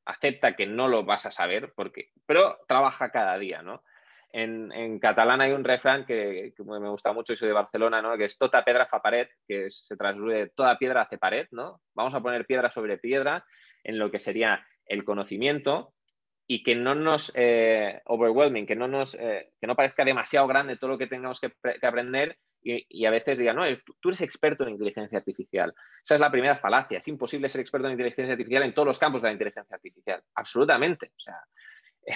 acepta que no lo vas a saber, porque, pero trabaja cada día, ¿no? En, en catalán hay un refrán que, que me gusta mucho, y soy de Barcelona, ¿no?, que es tota pedra fa pared, que se traduce toda piedra hace pared, ¿no? Vamos a poner piedra sobre piedra en lo que sería el conocimiento, y que no nos eh, overwhelming, que no, nos, eh, que no parezca demasiado grande todo lo que tengamos que, que aprender. Y, y a veces digan, no, tú eres experto en inteligencia artificial. Esa es la primera falacia. Es imposible ser experto en inteligencia artificial en todos los campos de la inteligencia artificial. Absolutamente. O sea, eh,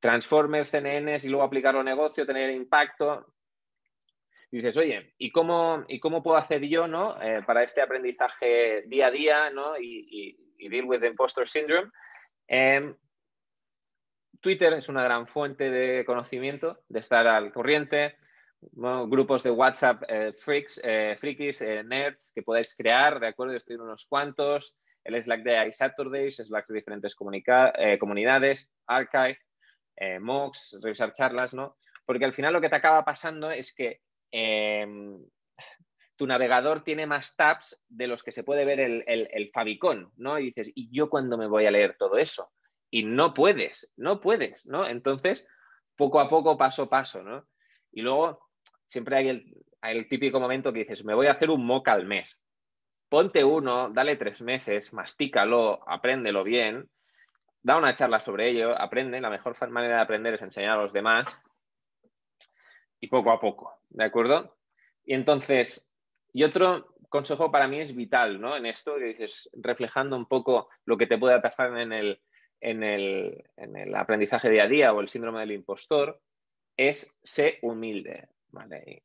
transformers, ce ene enes y luego aplicarlo a negocio, tener impacto. Y dices, oye, ¿y cómo, y cómo puedo hacer yo, ¿no?, eh, para este aprendizaje día a día, ¿no?, y, y, y deal with the imposter syndrome? Eh, Twitter es una gran fuente de conocimiento, de estar al corriente. Bueno, grupos de WhatsApp, eh, freaks, eh, frikis, eh, nerds que podáis crear, ¿de acuerdo? Yo estoy en unos cuantos, el Slack de A I Saturdays, Slacks de diferentes eh, comunidades, Archive, eh, mocks, revisar charlas, ¿no? Porque al final lo que te acaba pasando es que eh, tu navegador tiene más tabs de los que se puede ver el, el, el favicon, ¿no? Y dices, ¿y yo cuándo me voy a leer todo eso? Y no puedes, no puedes, ¿no? Entonces, poco a poco, paso a paso, ¿no? Y luego siempre hay el, hay el típico momento que dices, me voy a hacer un mock al mes. Ponte uno, dale tres meses, mastícalo, apréndelo bien, da una charla sobre ello, aprende. La mejor manera de aprender es enseñar a los demás y poco a poco, ¿de acuerdo? Y entonces, y otro consejo para mí es vital, ¿no?, en esto, que dices, reflejando un poco lo que te puede pasar en el, en el, en el aprendizaje día a día o el síndrome del impostor, es sé humilde. Vale,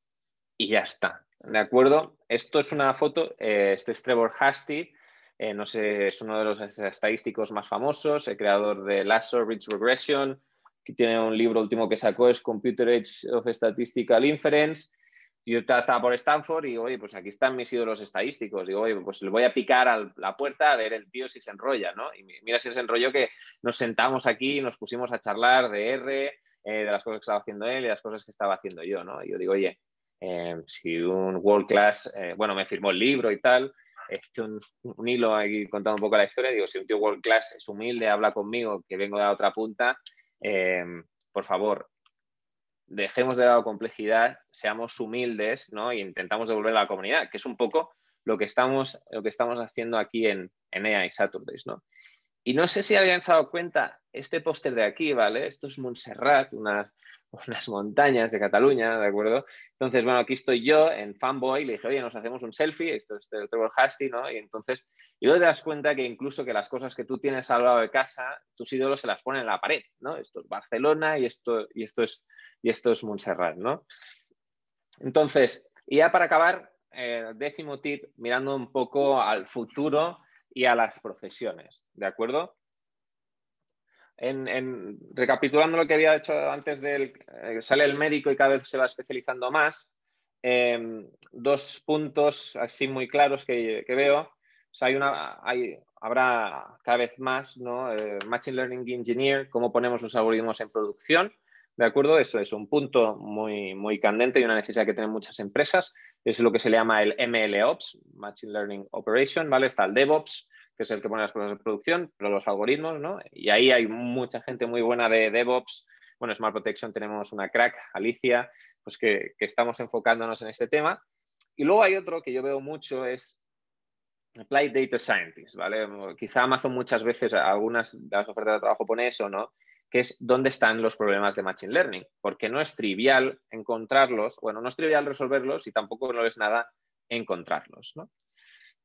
y ya está, ¿de acuerdo? Esto es una foto, eh, este es Trevor Hasty, eh, no sé, es uno de los estadísticos más famosos, el creador de Lazor Ridge Regression, que tiene un libro último que sacó, es Computer Age of Statistical Inference. Yo estaba por Stanford y digo, oye, pues aquí están mis ídolos estadísticos. Digo, oye, pues le voy a picar a la puerta a ver el tío si se enrolla, ¿no? Y mira si se enrolló, que nos sentamos aquí y nos pusimos a charlar de R, Eh, de las cosas que estaba haciendo él y las cosas que estaba haciendo yo, ¿no? Yo digo, oye, eh, si un world class, eh, bueno, me firmó el libro y tal, este un, un hilo aquí contando un poco la historia, digo, si un tío world class es humilde, habla conmigo, que vengo de la otra punta, eh, por favor, dejemos de lado complejidad, seamos humildes, ¿no? Y intentamos devolver a la comunidad, que es un poco lo que estamos, lo que estamos haciendo aquí en, en A I Saturdays, ¿no? Y no sé si habían dado cuenta, este póster de aquí, ¿vale? Esto es Montserrat, unas, unas montañas de Cataluña, ¿de acuerdo? Entonces, bueno, aquí estoy yo en fanboy, le dije, oye, nos hacemos un selfie, esto es de Trevor Hasty, ¿no? Y entonces, y luego te das cuenta que incluso que las cosas que tú tienes al lado de casa, tus ídolos se las ponen en la pared, ¿no? Esto es Barcelona y esto, y esto es, y esto es Montserrat, ¿no? Entonces, y ya para acabar, eh, décimo tip, mirando un poco al futuro y a las profesiones, ¿de acuerdo? En, en, recapitulando lo que había hecho antes del... Eh, sale el médico y cada vez se va especializando más. Eh, dos puntos así muy claros que, que veo. O sea, hay una, hay, habrá cada vez más, ¿no? Eh, Machine Learning Engineer, cómo ponemos los algoritmos en producción, ¿De acuerdo? Eso es un punto muy, muy candente y una necesidad que tienen muchas empresas. Es lo que se le llama el M L Ops, Machine Learning Operation, ¿vale? Está el DevOps, que es el que pone las cosas en producción, pero los algoritmos, ¿no? Y ahí hay mucha gente muy buena de DevOps. Bueno, Smart Protection tenemos una crack, Alicia, pues que, que estamos enfocándonos en este tema. Y luego hay otro que yo veo mucho, es Applied Data Scientist, ¿vale? Quizá Amazon muchas veces, algunas de las ofertas de trabajo pone eso, ¿no? Que es dónde están los problemas de Machine Learning, porque no es trivial encontrarlos, bueno, no es trivial resolverlos y tampoco no es nada encontrarlos, ¿no?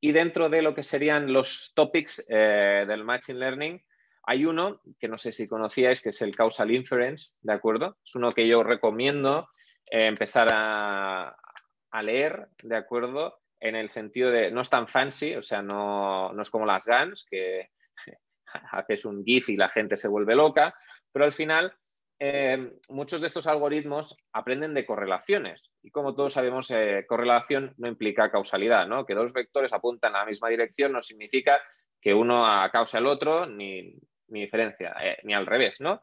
Y dentro de lo que serían los topics eh, del Machine Learning, hay uno que no sé si conocíais, que es el Causal Inference, ¿de acuerdo? Es uno que yo recomiendo eh, empezar a, a leer, ¿de acuerdo? En el sentido de, no es tan fancy, o sea, no, no es como las GANs, que haces un GIF y la gente se vuelve loca, pero al final eh, muchos de estos algoritmos aprenden de correlaciones y como todos sabemos eh, correlación no implica causalidad, ¿no? Que dos vectores apuntan a la misma dirección no significa que uno causa el otro ni, ni diferencia, eh, ni al revés, ¿no?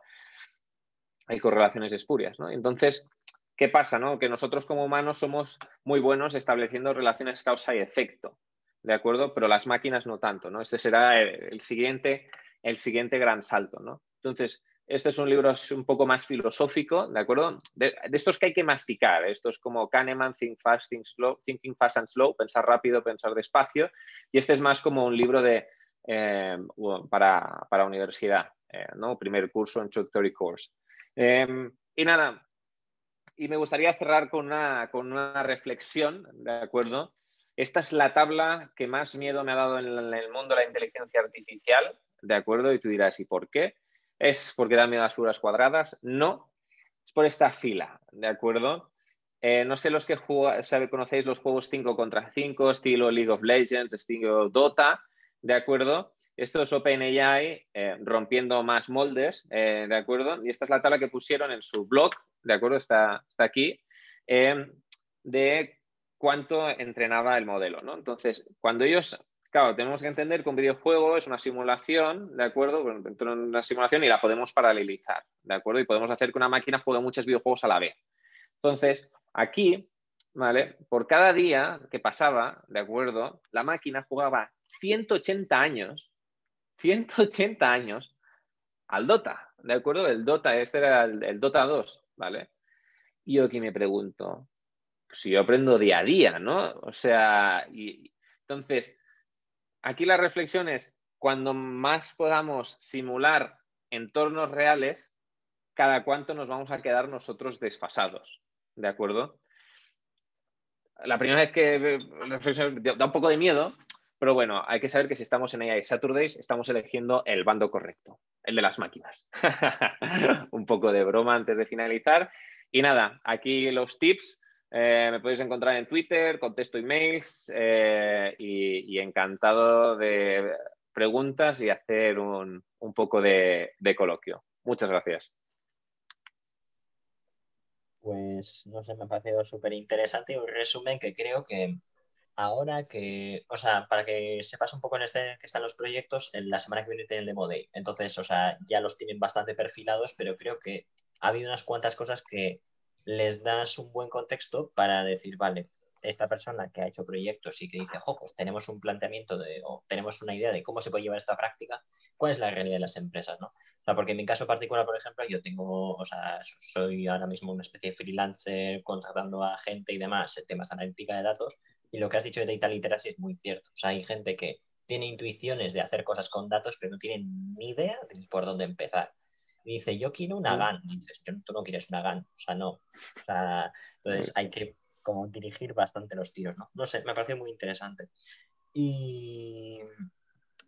Hay correlaciones espurias, ¿no? Entonces, ¿qué pasa, no? Que nosotros como humanos somos muy buenos estableciendo relaciones causa y efecto, ¿de acuerdo? Pero las máquinas no tanto, ¿no? Este será el siguiente, el siguiente gran salto, ¿no? Entonces, este es un libro un poco más filosófico, ¿de acuerdo? De, de estos que hay que masticar, estos como Kahneman, Think Fast, Think Slow, Thinking Fast and Slow, pensar rápido, pensar despacio, y este es más como un libro de, eh, para, para universidad, eh, ¿no? Primer curso, introductory course. Eh, y nada, y me gustaría cerrar con una, con una reflexión, ¿de acuerdo? Esta es la tabla que más miedo me ha dado en el mundo de la inteligencia artificial, ¿de acuerdo? Y tú dirás, ¿y por qué? ¿Es porque da miedo a las figuras cuadradas? No, es por esta fila, ¿de acuerdo? Eh, no sé los que juega, sabe, conocéis los juegos cinco contra cinco, estilo League of Legends, estilo Dota, ¿de acuerdo? Esto es OpenAI eh, rompiendo más moldes, eh, ¿de acuerdo? Y esta es la tabla que pusieron en su blog, ¿de acuerdo? Está, está aquí, eh, de cuánto entrenaba el modelo, ¿no? Entonces, cuando ellos, claro, tenemos que entender que un videojuego es una simulación, ¿de acuerdo? Bueno, dentro de una simulación y la podemos paralelizar, ¿de acuerdo? Y podemos hacer que una máquina juegue muchos videojuegos a la vez. Entonces, aquí, ¿vale? Por cada día que pasaba, ¿de acuerdo? La máquina jugaba ciento ochenta años, ciento ochenta años al Dota, ¿de acuerdo? El Dota, este era el, el Dota dos, ¿vale? Y yo aquí me pregunto, si yo aprendo día a día, ¿no? O sea, y, entonces, aquí la reflexión es, cuando más podamos simular entornos reales, cada cuánto nos vamos a quedar nosotros desfasados, ¿de acuerdo? La primera vez que reflexiono, da un poco de miedo, pero bueno, hay que saber que si estamos en A I Saturdays, estamos eligiendo el bando correcto, el de las máquinas. Un poco de broma antes de finalizar. Y nada, aquí los tips. Eh, me podéis encontrar en Twitter, contesto emails eh, y, y encantado de preguntas y hacer un, un poco de, de coloquio. Muchas gracias. Pues no sé, me ha parecido súper interesante un resumen que creo que ahora que, o sea, para que sepas un poco en este que están los proyectos, en la semana que viene tienen el Demo Day. Entonces, o sea, ya los tienen bastante perfilados, pero creo que ha habido unas cuantas cosas que les das un buen contexto para decir, vale, esta persona que ha hecho proyectos y que dice, jo, pues tenemos un planteamiento de, o tenemos una idea de cómo se puede llevar esta práctica, ¿cuál es la realidad de las empresas, no? O sea, porque en mi caso particular, por ejemplo, yo tengo, o sea, soy ahora mismo una especie de freelancer contratando a gente y demás en temas de analítica de datos, y lo que has dicho de data literacy es muy cierto. O sea, hay gente que tiene intuiciones de hacer cosas con datos, pero no tienen ni idea de por dónde empezar. Dice, yo quiero una GAN. Y dices, tú no quieres una GAN. O sea, no. O sea, entonces hay que como dirigir bastante los tiros, ¿no? No sé, me parece muy interesante. Y,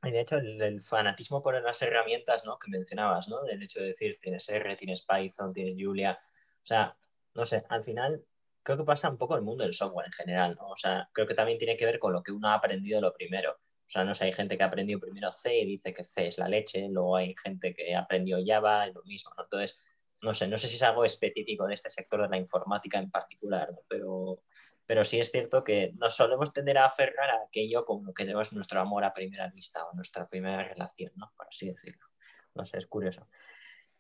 y de hecho, el, el fanatismo por las herramientas, ¿no? Que mencionabas, ¿no? Del hecho de decir, tienes R, tienes Python, tienes Julia. O sea, no sé, al final creo que pasa un poco el mundo del software en general, ¿no? O sea, creo que también tiene que ver con lo que uno ha aprendido lo primero. O sea, no sé, hay gente que ha aprendido primero C y dice que C es la leche, luego hay gente que ha aprendido Java, lo mismo, ¿no? Entonces, no sé, no sé si es algo específico de este sector de la informática en particular, ¿no? Pero, pero sí es cierto que nos solemos tender a aferrar a aquello con lo que tenemos nuestro amor a primera vista o nuestra primera relación, ¿no? Por así decirlo. No sé, es curioso.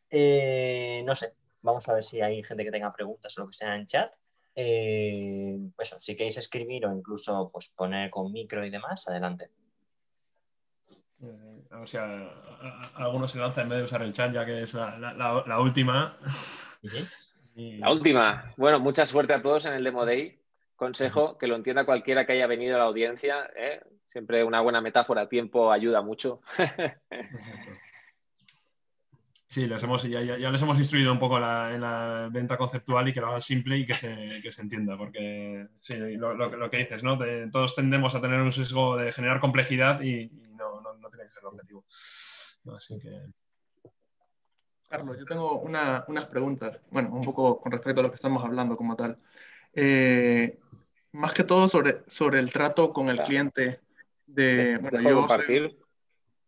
Eh, no sé, Vamos a ver si hay gente que tenga preguntas o lo que sea en chat. Eh, eso, si queréis escribir o incluso pues, poner con micro y demás, adelante. Eh, o sea, a, a, a algunos se lanza en vez de usar el chat, ya que es la, la, la, la última. ¿Sí? Y... La última. Bueno, mucha suerte a todos en el Demo Day. Consejo, que lo entienda cualquiera que haya venido a la audiencia, ¿eh? Siempre una buena metáfora, tiempo ayuda mucho. Sí, les hemos, ya, ya les hemos instruido un poco la, en la venta conceptual y que lo hagan simple y que se, que se entienda, porque sí, lo, lo, lo que dices, ¿no? Te, todos tendemos a tener un sesgo de generar complejidad y, y no, no, no tiene que ser el objetivo. Así que... Carlos, yo tengo una, unas preguntas, bueno, un poco con respecto a lo que estamos hablando como tal. Eh, más que todo sobre, sobre el trato con el cliente de... Bueno, yo compartir.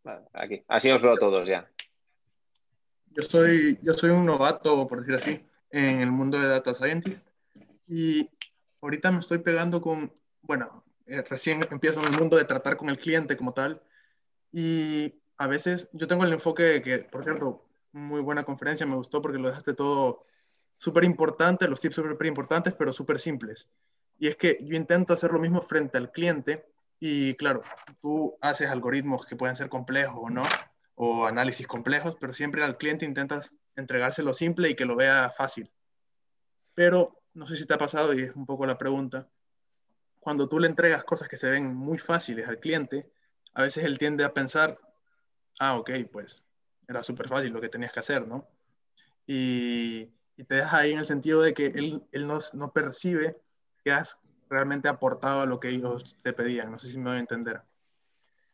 Soy, Aquí. Así os veo todos ya. Yo soy, yo soy un novato, por decir así, en el mundo de Data Scientist y ahorita me estoy pegando con... Bueno, eh, recién empiezo en el mundo de tratar con el cliente como tal y a veces yo tengo el enfoque de que, por cierto, muy buena conferencia, me gustó porque lo dejaste todo... súper importante, los tips súper importantes, pero súper simples. Y es que yo intento hacer lo mismo frente al cliente y, claro, tú haces algoritmos que pueden ser complejos o no, o análisis complejos, pero siempre al cliente intentas entregárselo simple y que lo vea fácil. Pero, no sé si te ha pasado, y es un poco la pregunta, cuando tú le entregas cosas que se ven muy fáciles al cliente, a veces él tiende a pensar, ah, ok, pues, era súper fácil lo que tenías que hacer, ¿no? Y... Y te deja ahí en el sentido de que él, él no, no percibe que has realmente aportado a lo que ellos te pedían. No sé si me voy a entender.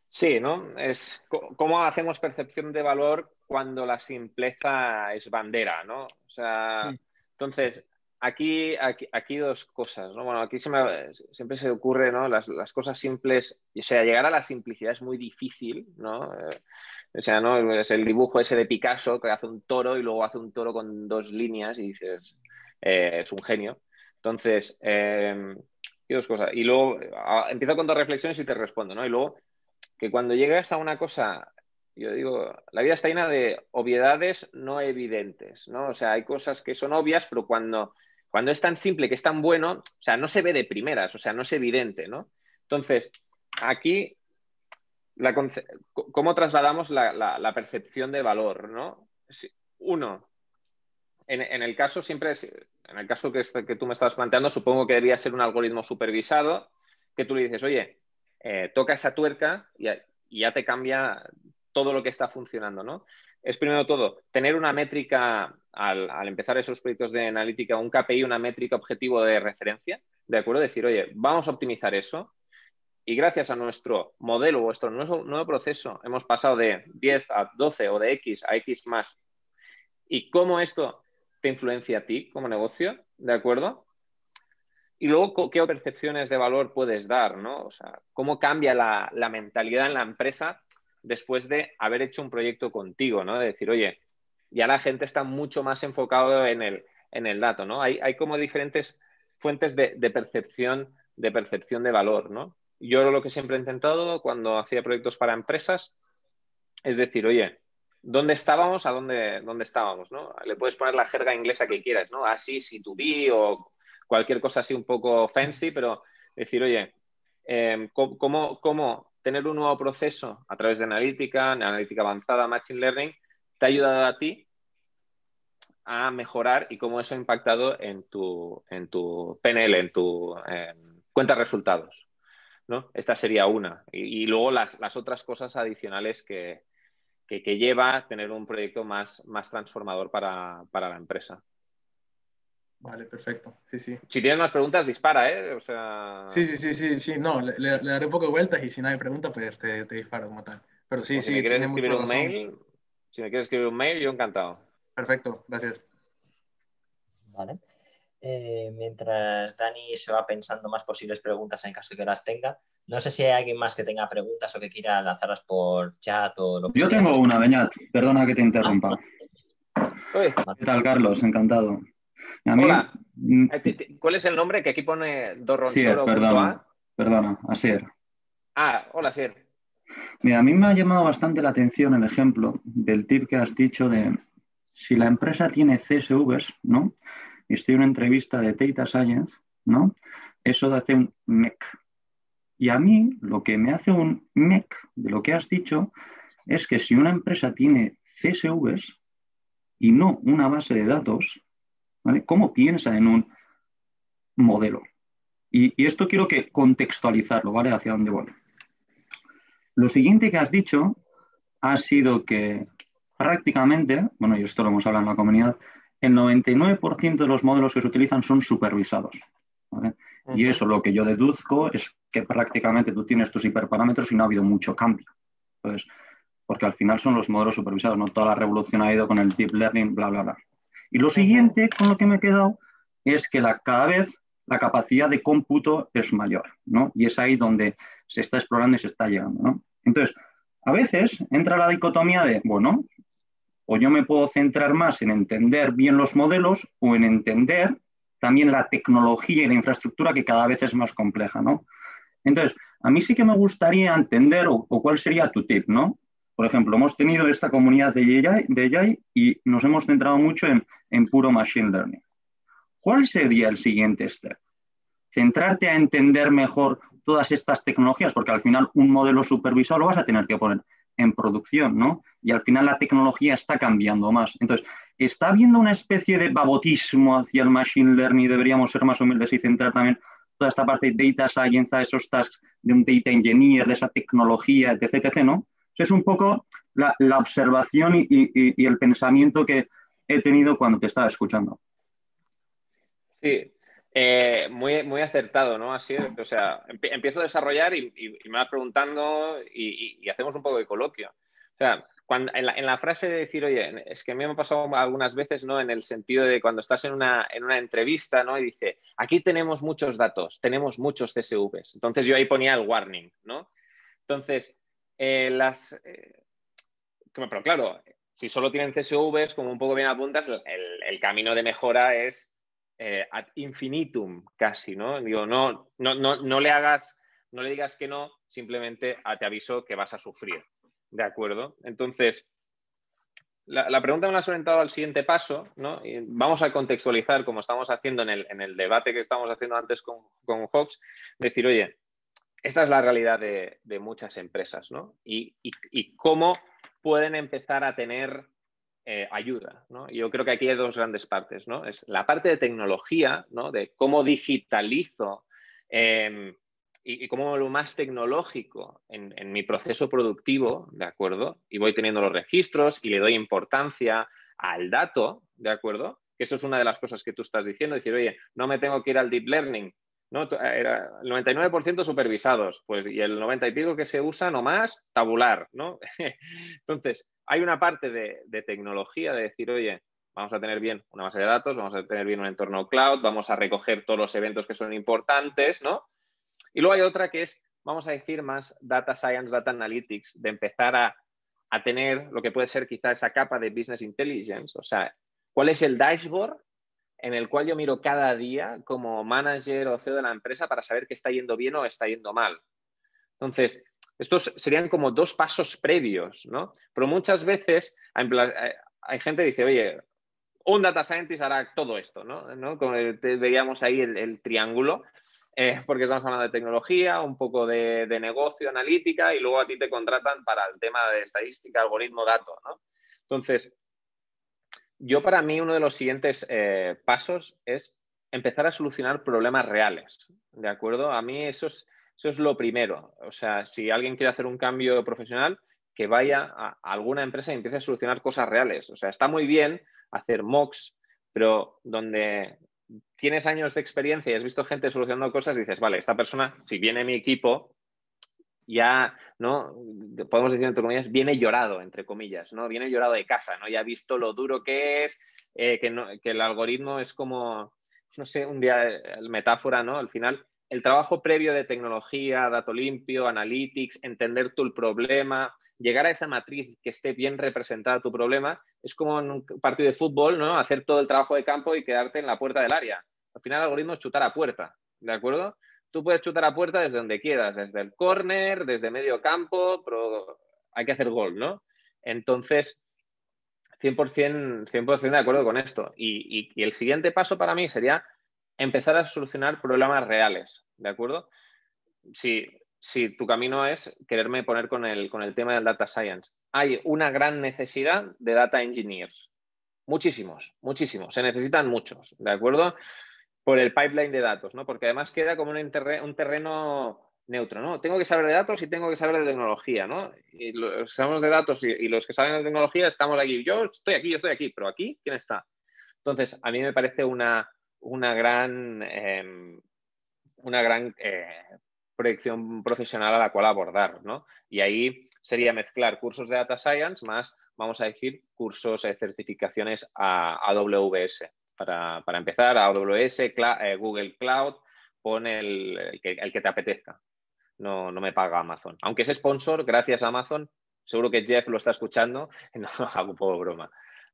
Sí, ¿no? Es cómo hacemos percepción de valor cuando la simpleza es bandera, ¿no? O sea, sí. Entonces, aquí, aquí, aquí dos cosas, ¿no? Bueno, aquí se me, siempre se ocurre, ¿no? Las, las cosas simples, o sea, llegar a la simplicidad es muy difícil, ¿no? Eh, O sea, ¿no? Es el dibujo ese de Picasso que hace un toro y luego hace un toro con dos líneas y dices, eh, es un genio. Entonces, eh, y dos cosas. Y luego, a, empiezo con dos reflexiones y te respondo, ¿no? Y luego, que cuando llegas a una cosa, yo digo, la vida está llena de obviedades no evidentes, ¿no? O sea, hay cosas que son obvias, pero cuando, cuando es tan simple, que es tan bueno, o sea, no se ve de primeras, o sea, no es evidente, ¿no? Entonces, aquí... La ¿Cómo trasladamos la, la, la percepción de valor, ¿no? Uno, en, en el caso siempre, es, en el caso que, que tú me estabas planteando, supongo que debía ser un algoritmo supervisado, que tú le dices, oye, eh, toca esa tuerca y, y ya te cambia todo lo que está funcionando, ¿no? Es primero todo, tener una métrica, al, al empezar esos proyectos de analítica, un K P I, una métrica objetivo de referencia, ¿de acuerdo? Decir, oye, vamos a optimizar eso. Y gracias a nuestro modelo, vuestro nuevo, nuevo proceso, hemos pasado de diez a doce o de X a X más. ¿Y cómo esto te influencia a ti como negocio? ¿De acuerdo? Y luego, ¿qué percepciones de valor puedes dar, ¿no? O sea, ¿cómo cambia la, la mentalidad en la empresa después de haber hecho un proyecto contigo, ¿no? De decir, oye, ya la gente está mucho más enfocada en el, en el dato, ¿no? Hay, hay como diferentes fuentes de, de, percepción, de percepción de valor, ¿no? Yo lo que siempre he intentado cuando hacía proyectos para empresas es decir, oye, ¿dónde estábamos? ¿A dónde, dónde estábamos? ¿No? Le puedes poner la jerga inglesa que quieras, ¿no? Así, si to be o cualquier cosa así un poco fancy, pero decir, oye, eh, ¿cómo, ¿cómo tener un nuevo proceso a través de analítica, analítica avanzada, machine learning, te ha ayudado a ti a mejorar y cómo eso ha impactado en tu, en tu P N L, en tu eh, cuenta de resultados? ¿No? Esta sería una. Y, y luego las, las otras cosas adicionales que, que, que lleva a tener un proyecto más, más transformador para, para la empresa. Vale, perfecto. Sí, sí. Si tienes más preguntas, dispara, ¿eh? O sea... Sí, sí, sí, sí, sí. No, le, le, le daré un poco de vueltas y si no hay preguntas, pues te, te disparo como tal. Pero sí, pues sí. Si me quieres escribir un mail, si me quieres escribir un mail, yo encantado. Perfecto, gracias. Vale. Eh, mientras Dani se va pensando más posibles preguntas en caso de que las tenga. No sé si hay alguien más que tenga preguntas o que quiera lanzarlas por chat o lo que sea. Yo tengo una, Beñat. Perdona que te interrumpa. ¿Qué tal, Carlos? Encantado. A mí... Hola. ¿Cuál es el nombre? Que aquí pone Dorronsoro. Perdona, perdona, Asier. Ah, hola, Asier. Mira, a mí me ha llamado bastante la atención el ejemplo del tip que has dicho de si la empresa tiene C S Vs, ¿no? Y estoy en una entrevista de Data Science, ¿no? Eso hace un M E C. Y a mí lo que me hace un M E C de lo que has dicho es que si una empresa tiene C S Vs y no una base de datos, ¿vale? ¿Cómo piensa en un modelo? Y, y esto quiero que contextualizarlo, ¿vale? Hacia dónde voy. Lo siguiente que has dicho ha sido que prácticamente, bueno, y esto lo hemos hablado en la comunidad, el noventa y nueve por ciento de los modelos que se utilizan son supervisados, ¿vale? Y eso lo que yo deduzco es que prácticamente tú tienes tus hiperparámetros y no ha habido mucho cambio. Entonces, porque al final son los modelos supervisados, ¿no? Toda la revolución ha ido con el deep learning, bla, bla, bla. Y lo siguiente con lo que me he quedado es que la, cada vez la capacidad de cómputo es mayor, ¿no? Y es ahí donde se está explorando y se está llegando, ¿no? Entonces, a veces entra la dicotomía de, bueno, o yo me puedo centrar más en entender bien los modelos o en entender también la tecnología y la infraestructura que cada vez es más compleja, ¿no? Entonces, a mí sí que me gustaría entender o, o cuál sería tu tip, ¿no? Por ejemplo, hemos tenido esta comunidad de A I y nos hemos centrado mucho en, en puro Machine Learning. ¿Cuál sería el siguiente step? Centrarte a entender mejor todas estas tecnologías, porque al final un modelo supervisado lo vas a tener que poner en producción, ¿no? Y al final la tecnología está cambiando más. Entonces, ¿está habiendo una especie de babotismo hacia el Machine Learning? ¿Deberíamos ser más humildes y centrar también toda esta parte de Data Science, esos tasks de un Data Engineer, de esa tecnología, etc, etc, ¿no? Es un poco la, la observación y, y, y el pensamiento que he tenido cuando te estaba escuchando. Sí, eh, muy, muy acertado, ¿no? Así es, o sea, empiezo a desarrollar y, y, y me vas preguntando y, y, y hacemos un poco de coloquio. O sea, cuando, en, la, en la frase de decir, oye, es que a mí me ha pasado algunas veces, ¿no? En el sentido de cuando estás en una, en una entrevista, ¿no? Y dice, aquí tenemos muchos datos, tenemos muchos C S Vs. Entonces yo ahí ponía el warning, ¿no? Entonces... Eh, las, eh, pero claro, si solo tienen C S Vs, como un poco bien apuntas, el, el camino de mejora es eh, ad infinitum casi, ¿no? Digo, no, no, no, no le hagas, no le digas que no, simplemente te aviso que vas a sufrir, ¿de acuerdo? Entonces, la, la pregunta me la has orientado al siguiente paso, ¿no? Y vamos a contextualizar, como estamos haciendo en el, en el debate que estábamos haciendo antes con, con Fox, decir, oye, esta es la realidad de, de muchas empresas, ¿no? Y, y, y cómo pueden empezar a tener eh, ayuda, ¿no? Yo creo que aquí hay dos grandes partes, ¿no? Es la parte de tecnología, ¿no? De cómo digitalizo eh, y, y cómo lo más tecnológico en, en mi proceso productivo, ¿de acuerdo? Y voy teniendo los registros y le doy importancia al dato, ¿de acuerdo? Que eso es una de las cosas que tú estás diciendo, decir, oye, no me tengo que ir al deep learning, ¿no? Era el noventa y nueve por ciento supervisados, pues, y el noventa y pico que se usa nomás tabular, ¿no? Entonces, hay una parte de, de tecnología de decir, oye, vamos a tener bien una base de datos, vamos a tener bien un entorno cloud, vamos a recoger todos los eventos que son importantes, ¿no? Y luego hay otra que es, vamos a decir, más data science, data analytics, de empezar a, a tener lo que puede ser quizá esa capa de business intelligence, o sea, ¿cuál es el dashboard en el cual yo miro cada día como manager o C E O de la empresa para saber qué está yendo bien o está yendo mal? Entonces, estos serían como dos pasos previos, ¿no? Pero muchas veces hay, hay gente que dice, oye, un data scientist hará todo esto, ¿no? ¿No? Como veíamos ahí el, el triángulo, eh, porque estamos hablando de tecnología, un poco de, de negocio, analítica, y luego a ti te contratan para el tema de estadística, algoritmo, dato, ¿no? Entonces, yo para mí uno de los siguientes eh, pasos es empezar a solucionar problemas reales, ¿de acuerdo? A mí eso es, eso es lo primero. O sea, si alguien quiere hacer un cambio profesional, que vaya a alguna empresa y empiece a solucionar cosas reales. O sea, está muy bien hacer mocks, pero donde tienes años de experiencia y has visto gente solucionando cosas, dices, vale, esta persona, si viene a mi equipo, ya, ¿no? Podemos decir, entre comillas, viene llorado, entre comillas, ¿no? Viene llorado de casa, ¿no? Ya ha visto lo duro que es, eh, que, no, que el algoritmo es como, no sé, un día, la metáfora, ¿no? Al final, el trabajo previo de tecnología, dato limpio, analytics, entender tu problema, llegar a esa matriz que esté bien representada tu problema, es como en un partido de fútbol, ¿no? Hacer todo el trabajo de campo y quedarte en la puerta del área. Al final, el algoritmo es chutar a puerta, ¿de acuerdo? Tú puedes chutar a puerta desde donde quieras, desde el córner, desde medio campo, pero hay que hacer gol, ¿no? Entonces, cien por cien, cien por cien de acuerdo con esto. Y, y, y el siguiente paso para mí sería empezar a solucionar problemas reales, ¿de acuerdo? Si, si tu camino es quererme poner con el, con el tema del data science. Hay una gran necesidad de data engineers. Muchísimos, muchísimos. Se necesitan muchos, ¿de acuerdo? Por el pipeline de datos, ¿no? Porque además queda como un terreno, un terreno neutro, ¿no? Tengo que saber de datos y tengo que saber de tecnología, ¿no? Y los que sabemos de datos y, y los que saben de tecnología estamos aquí. Yo estoy aquí, yo estoy aquí, pero aquí, ¿quién está? Entonces, a mí me parece una, una gran, eh, una gran eh, proyección profesional a la cual abordar, ¿no? Y ahí sería mezclar cursos de data science más, vamos a decir, cursos de certificaciones a A W S. Para, para empezar, A W S, eh, Google Cloud, pon el, el, que, el que te apetezca. No, no me paga Amazon. Aunque es sponsor, gracias a Amazon, seguro que Jeff lo está escuchando. No, hago poco broma.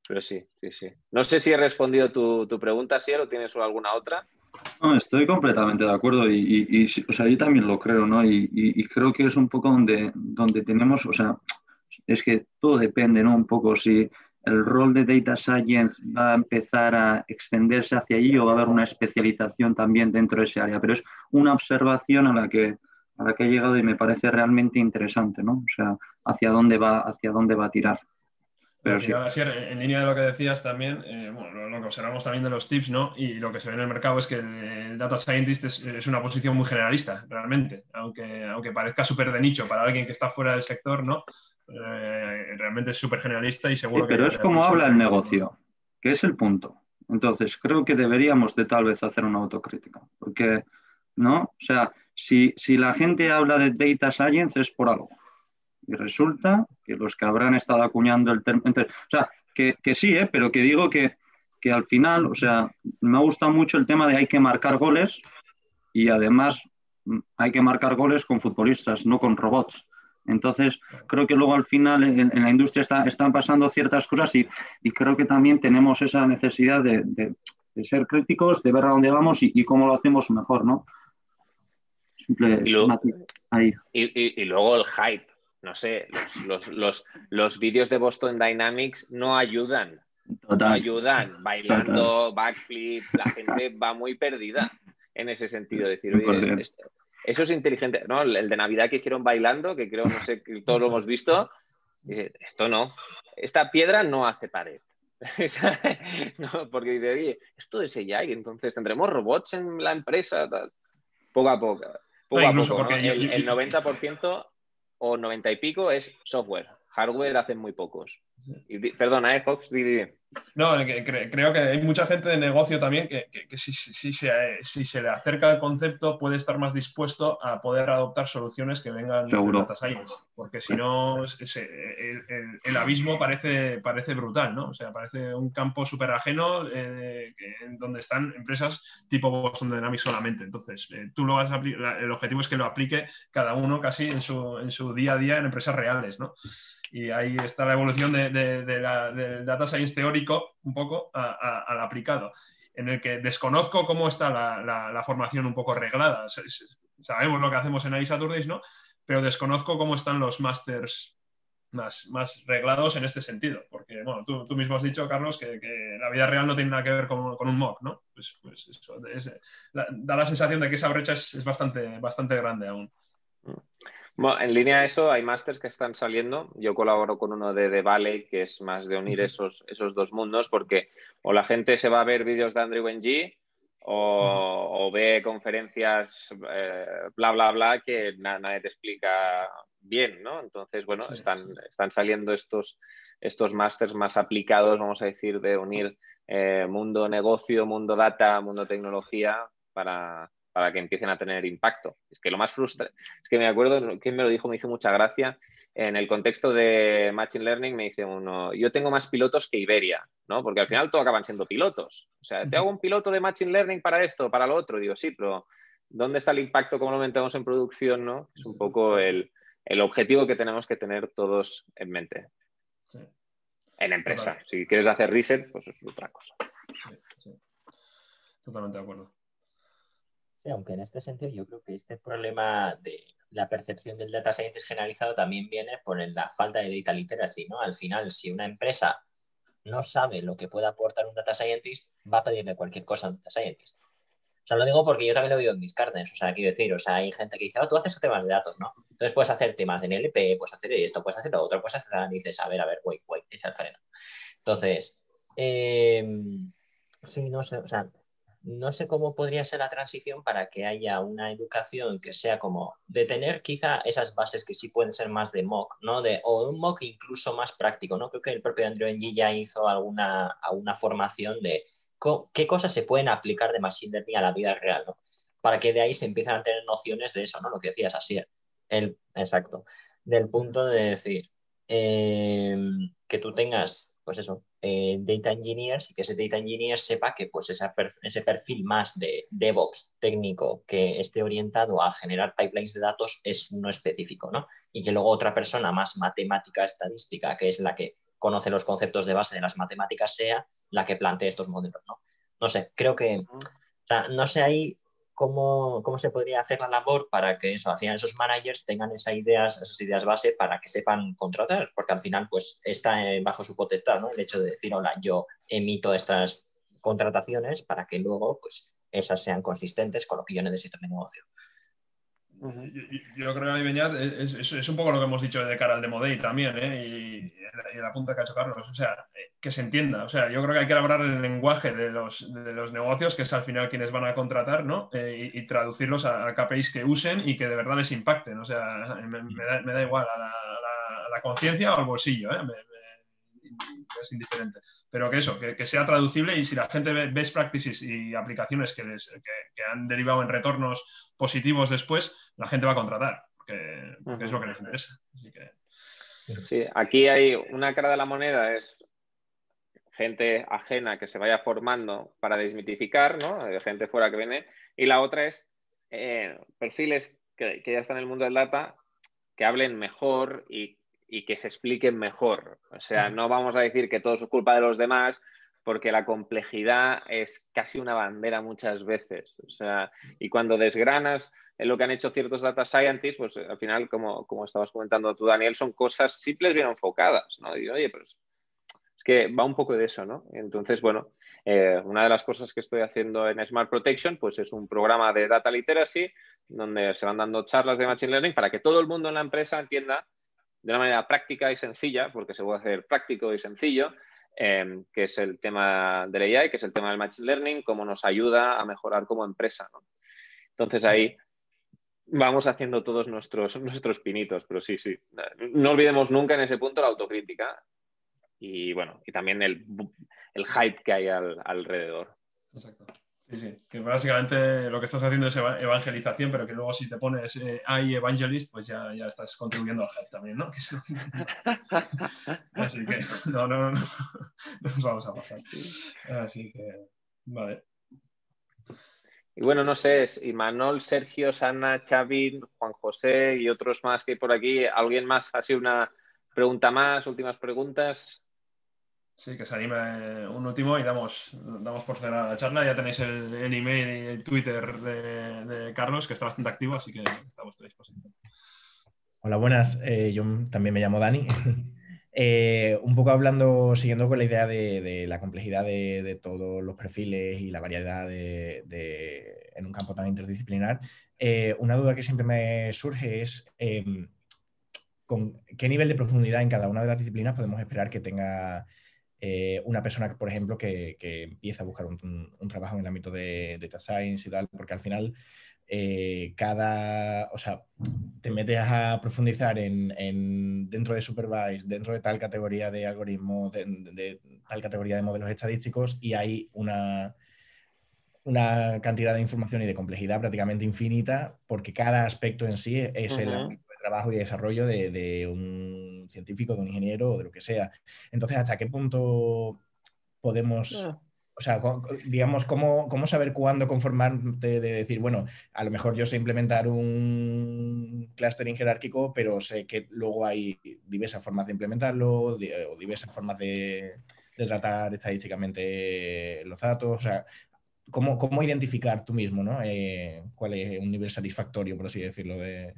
Pero sí, sí, sí. No sé si he respondido tu, tu pregunta, Sier, o tienes alguna otra. No, estoy completamente de acuerdo y, y, y o sea, yo también lo creo, ¿no? Y, y, y creo que es un poco donde, donde tenemos, o sea, es que todo depende, ¿no? Un poco si el rol de Data Science va a empezar a extenderse hacia allí o va a haber una especialización también dentro de ese área, pero es una observación a la que, a la que he llegado y me parece realmente interesante, ¿no? O sea, hacia dónde va, hacia dónde va a tirar. Pero sí. En línea de lo que decías también, eh, bueno, lo que observamos también de los tips, ¿no? Y lo que se ve en el mercado es que el Data Scientist es, es una posición muy generalista, realmente, aunque, aunque parezca súper de nicho para alguien que está fuera del sector, ¿no? Eh, realmente es súper generalista y seguro sí, pero que... Pero es como habla el negocio, que es el punto. Entonces, creo que deberíamos de tal vez hacer una autocrítica, porque, ¿no? O sea, si, si la gente habla de Data Science es por algo. Y resulta que los que habrán estado acuñando el término... O sea, que, que sí, ¿eh? Pero que digo que, que al final, o sea, me ha gustado mucho el tema de hay que marcar goles y además hay que marcar goles con futbolistas, no con robots. Entonces, creo que luego al final en, en la industria está, están pasando ciertas cosas y, y creo que también tenemos esa necesidad de, de, de ser críticos, de ver a dónde vamos y, y cómo lo hacemos mejor, ¿no? Simple, y, luego, ahí. Y, y, y luego el hype. No sé, los, los, los, los vídeos de Boston Dynamics no ayudan. Total. No ayudan. Bailando, Total. Backflip, la gente va muy perdida en ese sentido. Decir, oye, esto, eso es inteligente. No, el de Navidad que hicieron bailando, que creo, no sé, que todos lo hemos visto. Dice, esto no. Esta piedra no hace pared. No, porque dice, oye, esto es A I, entonces tendremos robots en la empresa. Tal. Poco a poco. Poco no, a poco, ¿no? yo, el, el noventa por ciento... o noventa y pico es software. Hardware hacen muy pocos. Y, perdona, ¿eh, Fox? No, cre creo que hay mucha gente de negocio también que, que, que si, si, si, se, si se le acerca el concepto puede estar más dispuesto a poder adoptar soluciones que vengan de data science. Porque si no, el, el, el abismo parece, parece brutal, ¿no? O sea, parece un campo súper ajeno eh, donde están empresas tipo Boston Dynamics solamente. Entonces, eh, tú lo vas a la, el objetivo es que lo aplique cada uno casi en su, en su día a día en empresas reales, ¿no? Y ahí está la evolución de, de, de la, del data science teórico un poco a, a, al aplicado, en el que desconozco cómo está la, la, la formación un poco reglada. Sabemos lo que hacemos en A I Saturdays, ¿no? Pero desconozco cómo están los másters más, más reglados en este sentido. Porque, bueno, tú, tú mismo has dicho, Carlos, que, que la vida real no tiene nada que ver con, con un mock, ¿no? Pues, pues eso, es, la, da la sensación de que esa brecha es, es bastante, bastante grande aún. Bueno, en línea a eso, hay másters que están saliendo. Yo colaboro con uno de The Valley, que es más de unir esos, esos dos mundos, porque o la gente se va a ver vídeos de Andrew N G o, o ve conferencias eh, bla, bla, bla, que na nadie te explica bien, ¿no? Entonces, bueno, sí, están, sí. están saliendo estos, estos másters más aplicados, vamos a decir, de unir eh, mundo negocio, mundo data, mundo tecnología para... para que empiecen a tener impacto. Es que lo más frustrante, es que me acuerdo, quien me lo dijo, me hizo mucha gracia, en el contexto de Machine Learning me dice uno, yo tengo más pilotos que Iberia, ¿no? Porque al final todos acaban siendo pilotos. O sea, te hago un piloto de Machine Learning para esto, para lo otro, y digo, sí, pero ¿dónde está el impacto? ¿Cómo lo metemos en producción? ¿No? Es un poco el, el objetivo que tenemos que tener todos en mente. Sí. En empresa. Totalmente. Si quieres hacer research, pues es otra cosa. Sí, sí. Totalmente de acuerdo. Sí, aunque en este sentido yo creo que este problema de la percepción del data scientist generalizado también viene por la falta de data literacy, ¿no? Al final, si una empresa no sabe lo que puede aportar un data scientist, va a pedirle cualquier cosa a un data scientist. O sea, lo digo porque yo también lo veo en mis carnes. O sea, quiero decir, o sea, hay gente que dice, oh, tú haces temas de datos, ¿no? Entonces puedes hacer temas de N L P, puedes hacer esto, puedes hacer lo otro, puedes hacer análisis, a ver, a ver, wait, wait, echa el freno. Entonces, eh, sí, no sé, o sea, no sé cómo podría ser la transición para que haya una educación que sea como de tener quizá esas bases que sí pueden ser más de mock, ¿no? De, o un mock incluso más práctico, ¿no? Creo que el propio Andrew N G ya hizo alguna, alguna formación de qué cosas se pueden aplicar de Machine Learning a la vida real, ¿no? Para que de ahí se empiezan a tener nociones de eso, ¿no? Lo que decías, así, el, exacto, del punto de decir eh, que tú tengas, pues eso, eh, data engineers y que ese data engineer sepa que pues esa per, ese perfil más de DevOps técnico que esté orientado a generar pipelines de datos es uno específico, ¿no? Y que luego otra persona más matemática estadística, que es la que conoce los conceptos de base de las matemáticas, sea la que plantee estos modelos, ¿no? No sé, creo que, no sé ahí cómo, cómo se podría hacer la labor para que eso, al final esos managers tengan esas ideas, esas ideas base para que sepan contratar, porque al final pues está bajo su potestad, ¿no? El hecho de decir, hola, yo emito estas contrataciones para que luego pues esas sean consistentes con lo que yo necesito en mi negocio. Yo creo que ahí venía, es, es, es un poco lo que hemos dicho de cara al Demo Day también, ¿eh? y, y la punta que ha hecho Carlos, o sea, que se entienda, o sea, yo creo que hay que elaborar el lenguaje de los, de los negocios, que es al final quienes van a contratar, ¿no? Eh, y, y traducirlos a, a K P Is que usen y que de verdad les impacten, o sea, me, me, da, me da igual a la, la, la conciencia o al bolsillo, ¿eh? Me, me, es indiferente, pero que eso, que, que sea traducible, y si la gente ve best practices y aplicaciones que, les, que, que han derivado en retornos positivos después, la gente va a contratar, porque, porque es lo que les interesa. Así que... Sí, aquí hay una cara de la moneda, es gente ajena que se vaya formando para desmitificar, ¿no? De gente fuera que viene, y la otra es eh, perfiles que, que ya están en el mundo del data, que hablen mejor y, y que se expliquen mejor. O sea, no vamos a decir que todo es culpa de los demás, porque la complejidad es casi una bandera muchas veces. O sea, y cuando desgranas en lo que han hecho ciertos data scientists, pues al final, como, como estabas comentando tú, Daniel, son cosas simples bien enfocadas, ¿no? Y oye, pues es que va un poco de eso, ¿no? Entonces, bueno, eh, una de las cosas que estoy haciendo en Smart Protection, pues es un programa de data literacy, donde se van dando charlas de Machine Learning para que todo el mundo en la empresa entienda de una manera práctica y sencilla, porque se puede hacer práctico y sencillo, Eh, que es el tema del A I, que es el tema del Machine Learning, cómo nos ayuda a mejorar como empresa, ¿no? Entonces ahí vamos haciendo todos nuestros, nuestros pinitos, pero sí, sí. No olvidemos nunca en ese punto la autocrítica y, bueno, y también el, el hype que hay al, alrededor. Exacto. Sí, sí, que básicamente lo que estás haciendo es evangelización, pero que luego si te pones eh, A I evangelist, pues ya, ya estás contribuyendo al hype también, ¿no? Así que no, no, no, no nos vamos a pasar. Así que, vale. Y bueno, no sé, Imanol, Sergio, Sana, Xavi, Juan José y otros más que hay por aquí. ¿Alguien más? ¿Ha sido una pregunta más? ¿Últimas preguntas? Sí, que se anime un último y damos, damos por cerrada la charla. Ya tenéis el, el email y el Twitter de, de Carlos, que está bastante activo, así que está a vuestra disposición. Hola, buenas. Eh, yo también me llamo Dani. eh, un poco hablando, siguiendo con la idea de, de la complejidad de, de todos los perfiles y la variedad de, de, en un campo tan interdisciplinar, eh, una duda que siempre me surge es eh, con qué nivel de profundidad en cada una de las disciplinas podemos esperar que tenga... Eh, una persona, por ejemplo, que, que empieza a buscar un, un, un trabajo en el ámbito de, de data science y tal, porque al final eh, cada, o sea, te metes a profundizar en, en, dentro de Supervised, dentro de tal categoría de algoritmos, de, de, de tal categoría de modelos estadísticos, y hay una, una cantidad de información y de complejidad prácticamente infinita, porque cada aspecto en sí es uh-huh. el ámbito de trabajo y desarrollo de, de un científico, de un ingeniero o de lo que sea. Entonces, ¿hasta qué punto podemos, yeah. o sea, digamos, cómo, cómo saber cuándo conformarte de decir, bueno, a lo mejor yo sé implementar un clustering jerárquico, pero sé que luego hay diversas formas de implementarlo o diversas formas de, de tratar estadísticamente los datos? O sea, ¿cómo, cómo identificar tú mismo, ¿no? Eh, cuál es un nivel satisfactorio, por así decirlo, de...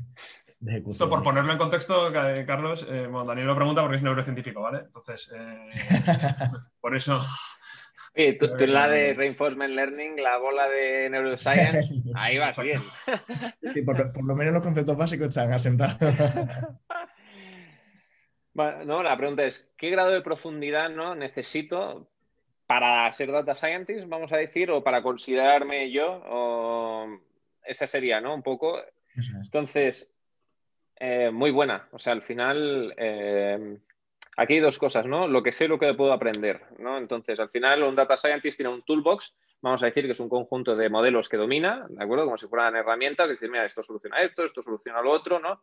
de ejecución. Esto, por ponerlo en contexto, Carlos, eh, bueno, Daniel lo pregunta porque es neurocientífico, ¿vale? Entonces, eh, por eso... Sí, tú, tú en la de Reinforcement Learning, la bola de Neuroscience, ahí vas bien. Sí, por, por lo menos los conceptos básicos están asentados. Bueno, no, la pregunta es, ¿qué grado de profundidad ¿no? necesito para ser Data Scientist, vamos a decir, o para considerarme yo? O... Esa sería, ¿no? Un poco. Eso es. Entonces, eh, muy buena. O sea, al final... Eh... Aquí hay dos cosas, ¿no? Lo que sé y lo que puedo aprender, ¿no? Entonces, al final, un Data Scientist tiene un toolbox, vamos a decir que es un conjunto de modelos que domina, ¿de acuerdo? Como si fueran herramientas, decir, mira, esto soluciona esto, esto soluciona lo otro, ¿no?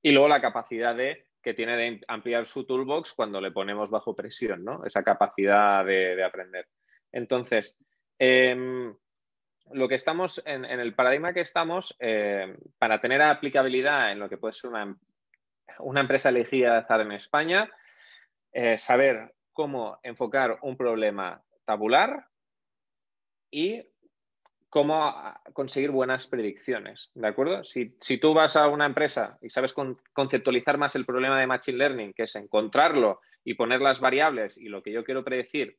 Y luego la capacidad de, que tiene de ampliar su toolbox cuando le ponemos bajo presión, ¿no? Esa capacidad de, de aprender. Entonces, eh, lo que estamos, en, en el paradigma que estamos, eh, para tener aplicabilidad en lo que puede ser una, una empresa elegida de estar en España... Eh, saber cómo enfocar un problema tabular y cómo conseguir buenas predicciones, ¿de acuerdo? Si, si tú vas a una empresa y sabes con, conceptualizar más el problema de Machine Learning, que es encontrarlo y poner las variables y lo que yo quiero predecir,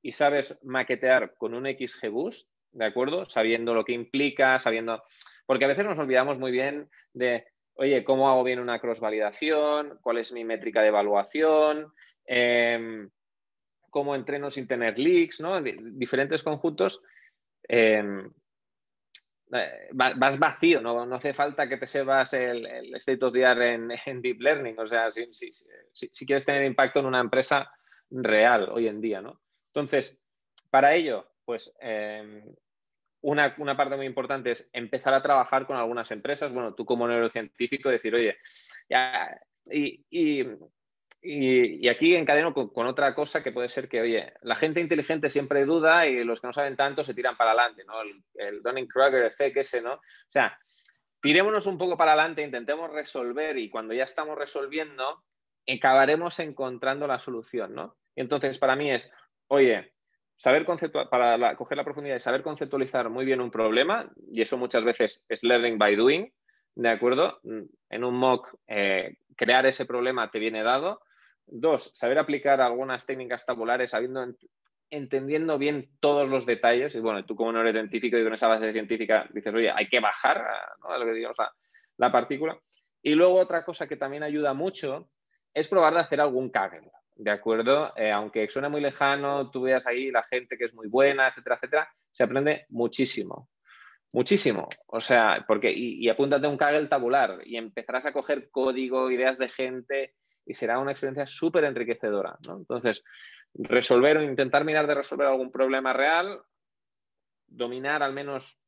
y sabes maquetear con un X G boost, ¿de acuerdo? Sabiendo lo que implica, sabiendo... Porque a veces nos olvidamos muy bien de... Oye, ¿cómo hago bien una cross-validación? ¿Cuál es mi métrica de evaluación? Eh, ¿Cómo entreno sin tener leaks? ¿No? Diferentes conjuntos. Eh, vas vacío, ¿no? No hace falta que te sepas el, el state of the art en, en Deep Learning. O sea, si, si, si, si quieres tener impacto en una empresa real hoy en día, ¿no? Entonces, para ello, pues... Eh, Una, una parte muy importante es empezar a trabajar con algunas empresas. Bueno, tú como neurocientífico decir, oye, ya, y, y, y, y aquí encadeno con, con otra cosa que puede ser que, oye, la gente inteligente siempre duda y los que no saben tanto se tiran para adelante, ¿no? El, el Dunning-Kruger effect ese, ¿no? O sea, tirémonos un poco para adelante, intentemos resolver y cuando ya estamos resolviendo, acabaremos encontrando la solución, ¿no? Y entonces para mí es, oye... Saber conceptual, para la, coger la profundidad y saber conceptualizar muy bien un problema, y eso muchas veces es learning by doing, ¿de acuerdo? En un mock, eh, crear ese problema te viene dado. Dos, saber aplicar algunas técnicas tabulares, sabiendo, ent entendiendo bien todos los detalles. Y bueno, tú como no eres científico y con esa base científica dices, oye, hay que bajar, ¿no? A lo que digamos, la, la partícula. Y luego otra cosa que también ayuda mucho es probar de hacer algún Kaggle. ¿De acuerdo? Eh, aunque suene muy lejano, tú veas ahí la gente que es muy buena, etcétera, etcétera, se aprende muchísimo. Muchísimo. O sea, porque y, y apúntate a un Kaggle tabular y empezarás a coger código, ideas de gente y será una experiencia súper enriquecedora, ¿no? Entonces, resolver o intentar mirar de resolver algún problema real, dominar al menos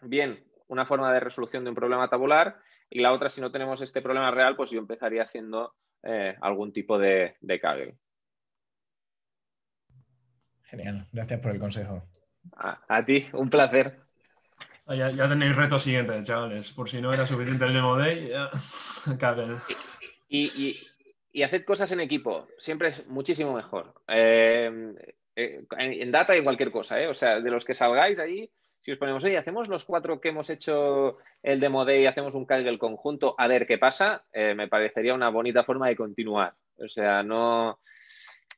bien una forma de resolución de un problema tabular y la otra, si no tenemos este problema real, pues yo empezaría haciendo... Eh, algún tipo de, de Kaggle. Genial, gracias por el consejo. A, a ti, un placer. Ah, ya, ya tenéis retos siguientes, chavales. Por si no era suficiente el Demo Day, ya... Kaggle. Y, y, y, y haced cosas en equipo, siempre es muchísimo mejor. Eh, eh, en, en data y cualquier cosa, ¿eh? O sea, de los que salgáis ahí, si os ponemos, oye, hacemos los cuatro que hemos hecho el Demo Day y hacemos un Kaggle conjunto, a ver qué pasa, eh, me parecería una bonita forma de continuar. O sea, no...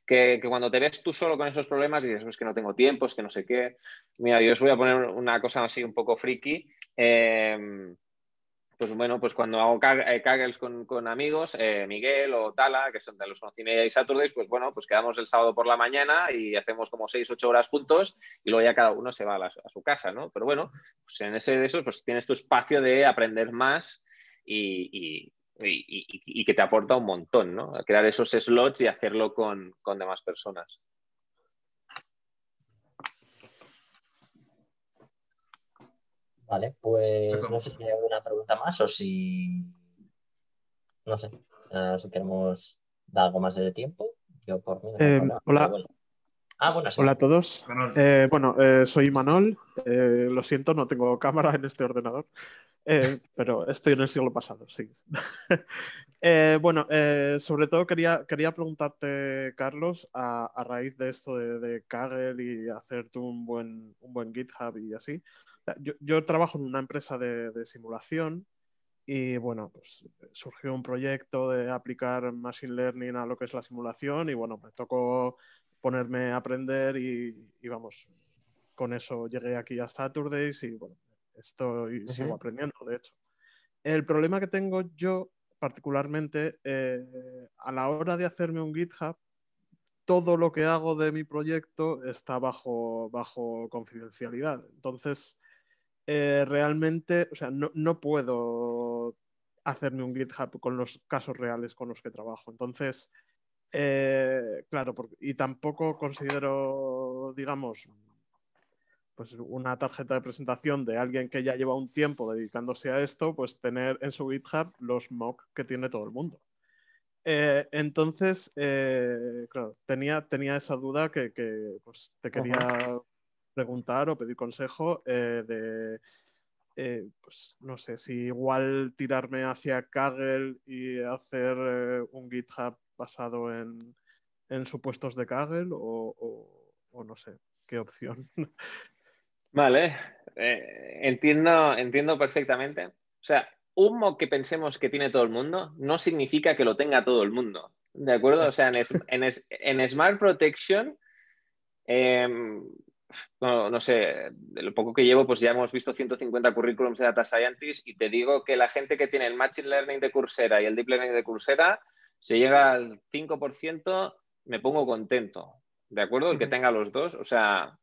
Que, que cuando te ves tú solo con esos problemas y dices, es que no tengo tiempo, es que no sé qué... Mira, yo os voy a poner una cosa así un poco friki. Eh, pues bueno, pues cuando hago Kaggles con, con amigos, eh, Miguel o Tala, que son de los conocí en A I Saturdays, pues bueno, pues quedamos el sábado por la mañana y hacemos como seis, ocho horas juntos y luego ya cada uno se va a, la, a su casa, ¿no? Pero bueno, pues en ese de esos pues tienes tu espacio de aprender más y, y, y, y, y que te aporta un montón, ¿no? Crear esos slots y hacerlo con, con demás personas. Vale, pues no sé si hay alguna pregunta más o si, no sé, uh, si queremos dar algo más de tiempo. Yo por mí... Eh, hola. Hola. Ah, bueno, sí. Hola a todos. Eh, bueno, eh, soy Manol. Eh, lo siento, no tengo cámara en este ordenador, eh, pero estoy en el siglo pasado, sí. eh, bueno, eh, sobre todo quería, quería preguntarte, Carlos, a, a raíz de esto de, de Kaggle y hacerte un buen, un buen GitHub y así... Yo, yo trabajo en una empresa de, de simulación Y bueno, pues surgió un proyecto de aplicar Machine Learning a lo que es la simulación y bueno, me tocó ponerme a aprender y, y vamos, con eso llegué aquí a Saturdays y bueno, estoy, uh-huh. sigo aprendiendo, de hecho. El problema que tengo yo particularmente, eh, a la hora de hacerme un GitHub, todo lo que hago de mi proyecto está bajo, bajo confidencialidad. Entonces, eh, realmente, o sea, no, no puedo hacerme un GitHub con los casos reales con los que trabajo. Entonces, eh, claro, porque, y tampoco considero, digamos, pues una tarjeta de presentación de alguien que ya lleva un tiempo dedicándose a esto, pues tener en su GitHub los mock que tiene todo el mundo. Eh, entonces, eh, claro, tenía, tenía esa duda que, que pues, te quería Ajá. preguntar o pedir consejo eh, de... Eh, pues no sé, si igual tirarme hacia Kaggle y hacer eh, un GitHub basado en, en supuestos de Kaggle o, o, o no sé, qué opción. Vale, eh, entiendo, entiendo perfectamente. O sea, un mock que pensemos que tiene todo el mundo no significa que lo tenga todo el mundo, ¿de acuerdo? O sea, en, es, en, es, en Smart Protection... Eh, No, no sé, de lo poco que llevo, pues ya hemos visto ciento cincuenta currículums de Data Scientist y te digo que la gente que tiene el Machine Learning de Coursera y el Deep Learning de Coursera, si llega al cinco por ciento, me pongo contento, ¿de acuerdo? El que tenga los dos, o sea,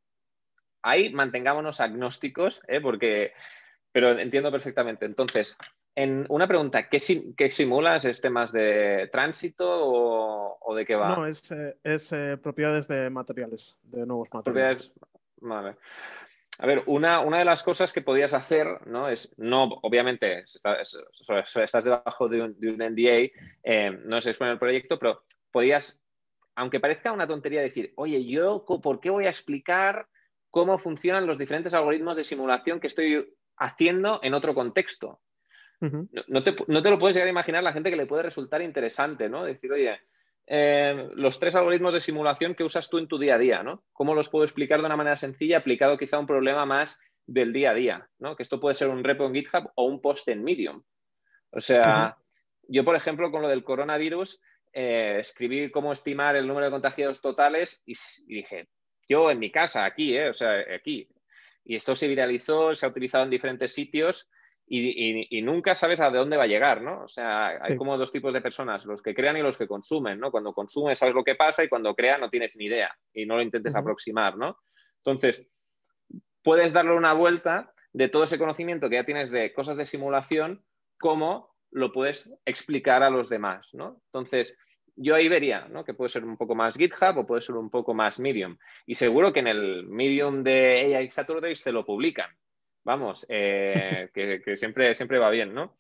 ahí mantengámonos agnósticos, ¿eh? Porque, pero entiendo perfectamente. Entonces, en una pregunta, ¿qué, sim qué simulas? ¿Es temas de tránsito o, o de qué va? No, es, eh, es eh, propiedades de materiales, de nuevos materiales. Vale. A ver, una, una de las cosas que podías hacer, ¿no? Es, no, obviamente, está, es, estás debajo de un, de un N D A, eh, no se expone el proyecto, pero podías, aunque parezca una tontería, decir, oye, yo, ¿por qué voy a explicar cómo funcionan los diferentes algoritmos de simulación que estoy haciendo en otro contexto? Uh-huh. no, te, no te lo puedes llegar a imaginar la gente que le puede resultar interesante, ¿no? Decir, oye... Eh, los tres algoritmos de simulación que usas tú en tu día a día, ¿no? ¿Cómo los puedo explicar de una manera sencilla aplicado quizá a un problema más del día a día, ¿no? Que esto puede ser un repo en GitHub o un post en Medium. O sea, uh-huh. yo, por ejemplo, con lo del coronavirus, eh, escribí cómo estimar el número de contagiados totales y, y dije, yo en mi casa, aquí, eh, o sea, aquí. Y esto se viralizó, se ha utilizado en diferentes sitios. Y, y, y nunca sabes a dónde va a llegar, ¿no? O sea, hay sí. como dos tipos de personas, los que crean y los que consumen, ¿no? Cuando consumes sabes lo que pasa y cuando creas no tienes ni idea y no lo intentes uh-huh. aproximar, ¿no? Entonces, puedes darle una vuelta de todo ese conocimiento que ya tienes de cosas de simulación, cómo lo puedes explicar a los demás, ¿no? Entonces, yo ahí vería, ¿no? Que puede ser un poco más GitHub o puede ser un poco más Medium. Y seguro que en el Medium de A I Saturdays se lo publican. Vamos, eh, que, que siempre, siempre va bien, ¿no?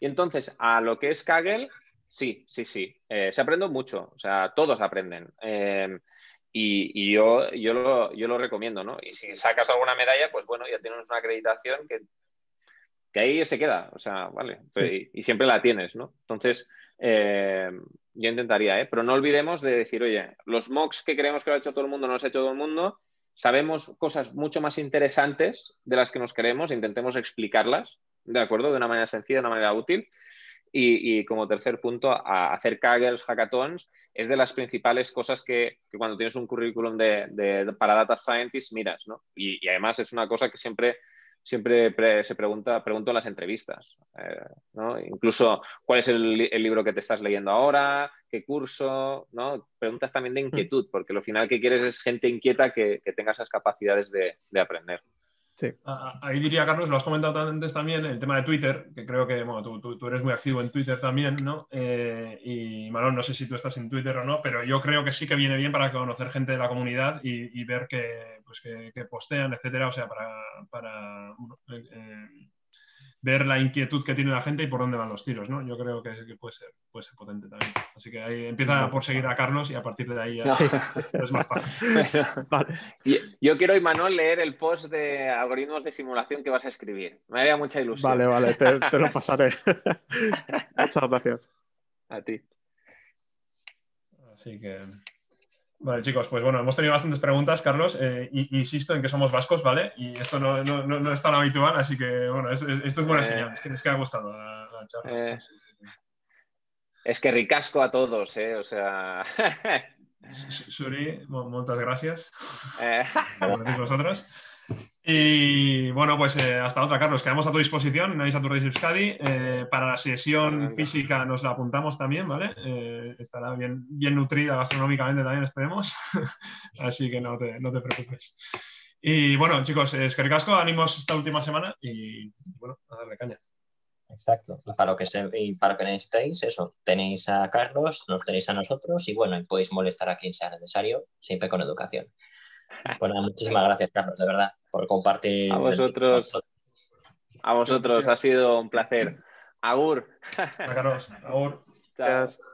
Y entonces, a lo que es Kaggle, sí, sí, sí. Eh, se aprende mucho, o sea, todos aprenden. Eh, y y yo, yo, lo, yo lo recomiendo, ¿no? Y si sacas alguna medalla, pues bueno, ya tienes una acreditación que, que ahí se queda, o sea, vale. Sí. Y, y siempre la tienes, ¿no? Entonces, eh, yo intentaría, ¿eh? Pero no olvidemos de decir, oye, los mocks que creemos que lo ha hecho todo el mundo, no los ha hecho todo el mundo. Sabemos cosas mucho más interesantes de las que nos creemos, intentemos explicarlas, ¿de acuerdo? De una manera sencilla, de una manera útil. Y, y como tercer punto, a hacer Kaggle, hackathons, es de las principales cosas que, que cuando tienes un currículum de, de, de, para Data Scientist miras, ¿no? Y, y además es una cosa que siempre, siempre pre, se pregunta, pregunto en las entrevistas, eh, ¿no? Incluso, ¿cuál es el, el libro que te estás leyendo ahora? ¿Qué curso? ¿No? Preguntas también de inquietud, porque lo final que quieres es gente inquieta que, que tenga esas capacidades de, de aprender. Sí. Ahí diría, Carlos, lo has comentado antes también, el tema de Twitter, que creo que bueno, tú, tú, tú eres muy activo en Twitter también, ¿no? Eh, y Manuel, no sé si tú estás en Twitter o no, pero yo creo que sí que viene bien para conocer gente de la comunidad y, y ver que, pues que, que postean, etcétera, o sea, para... para eh, ver la inquietud que tiene la gente y por dónde van los tiros, ¿no? Yo creo que, que puede ser, puede ser potente también. Así que ahí empieza por seguir a Carlos y a partir de ahí ya no. es más fácil. Bueno, vale. yo, yo quiero, Imanol, leer el post de algoritmos de simulación que vas a escribir. Me haría mucha ilusión. Vale, vale, te, te lo pasaré. Muchas gracias. A ti. Así que... Vale, chicos, pues bueno, hemos tenido bastantes preguntas, Carlos. Eh, insisto en que somos vascos, ¿vale? Y esto no, no, no, no es tan habitual, así que, bueno, es, es, esto es buena eh, señal. Es que, es que ha gustado la, la charla. Eh, es que ricasco a todos, ¿eh? O sea... Suri, muchas gracias. Eh. Gracias a vosotros. Y bueno, pues eh, hasta otra, Carlos. Quedamos a tu disposición en A I Saturdays Euskadi. Eh, para la sesión física nos la apuntamos también, ¿vale? Eh, estará bien, bien nutrida gastronómicamente también, esperemos. Así que no te, no te preocupes. Y bueno, chicos, es que ricasco, ánimos esta última semana y bueno, a darle caña. Exacto. Para lo que se, y para lo que necesitéis, eso, tenéis a Carlos, nos tenéis a nosotros y bueno, podéis molestar a quien sea necesario, siempre con educación. Bueno, muchísimas gracias, Carlos, de verdad, por compartir. A vosotros, a vosotros, ha sido un placer. Agur. Carlos, agur. Chao.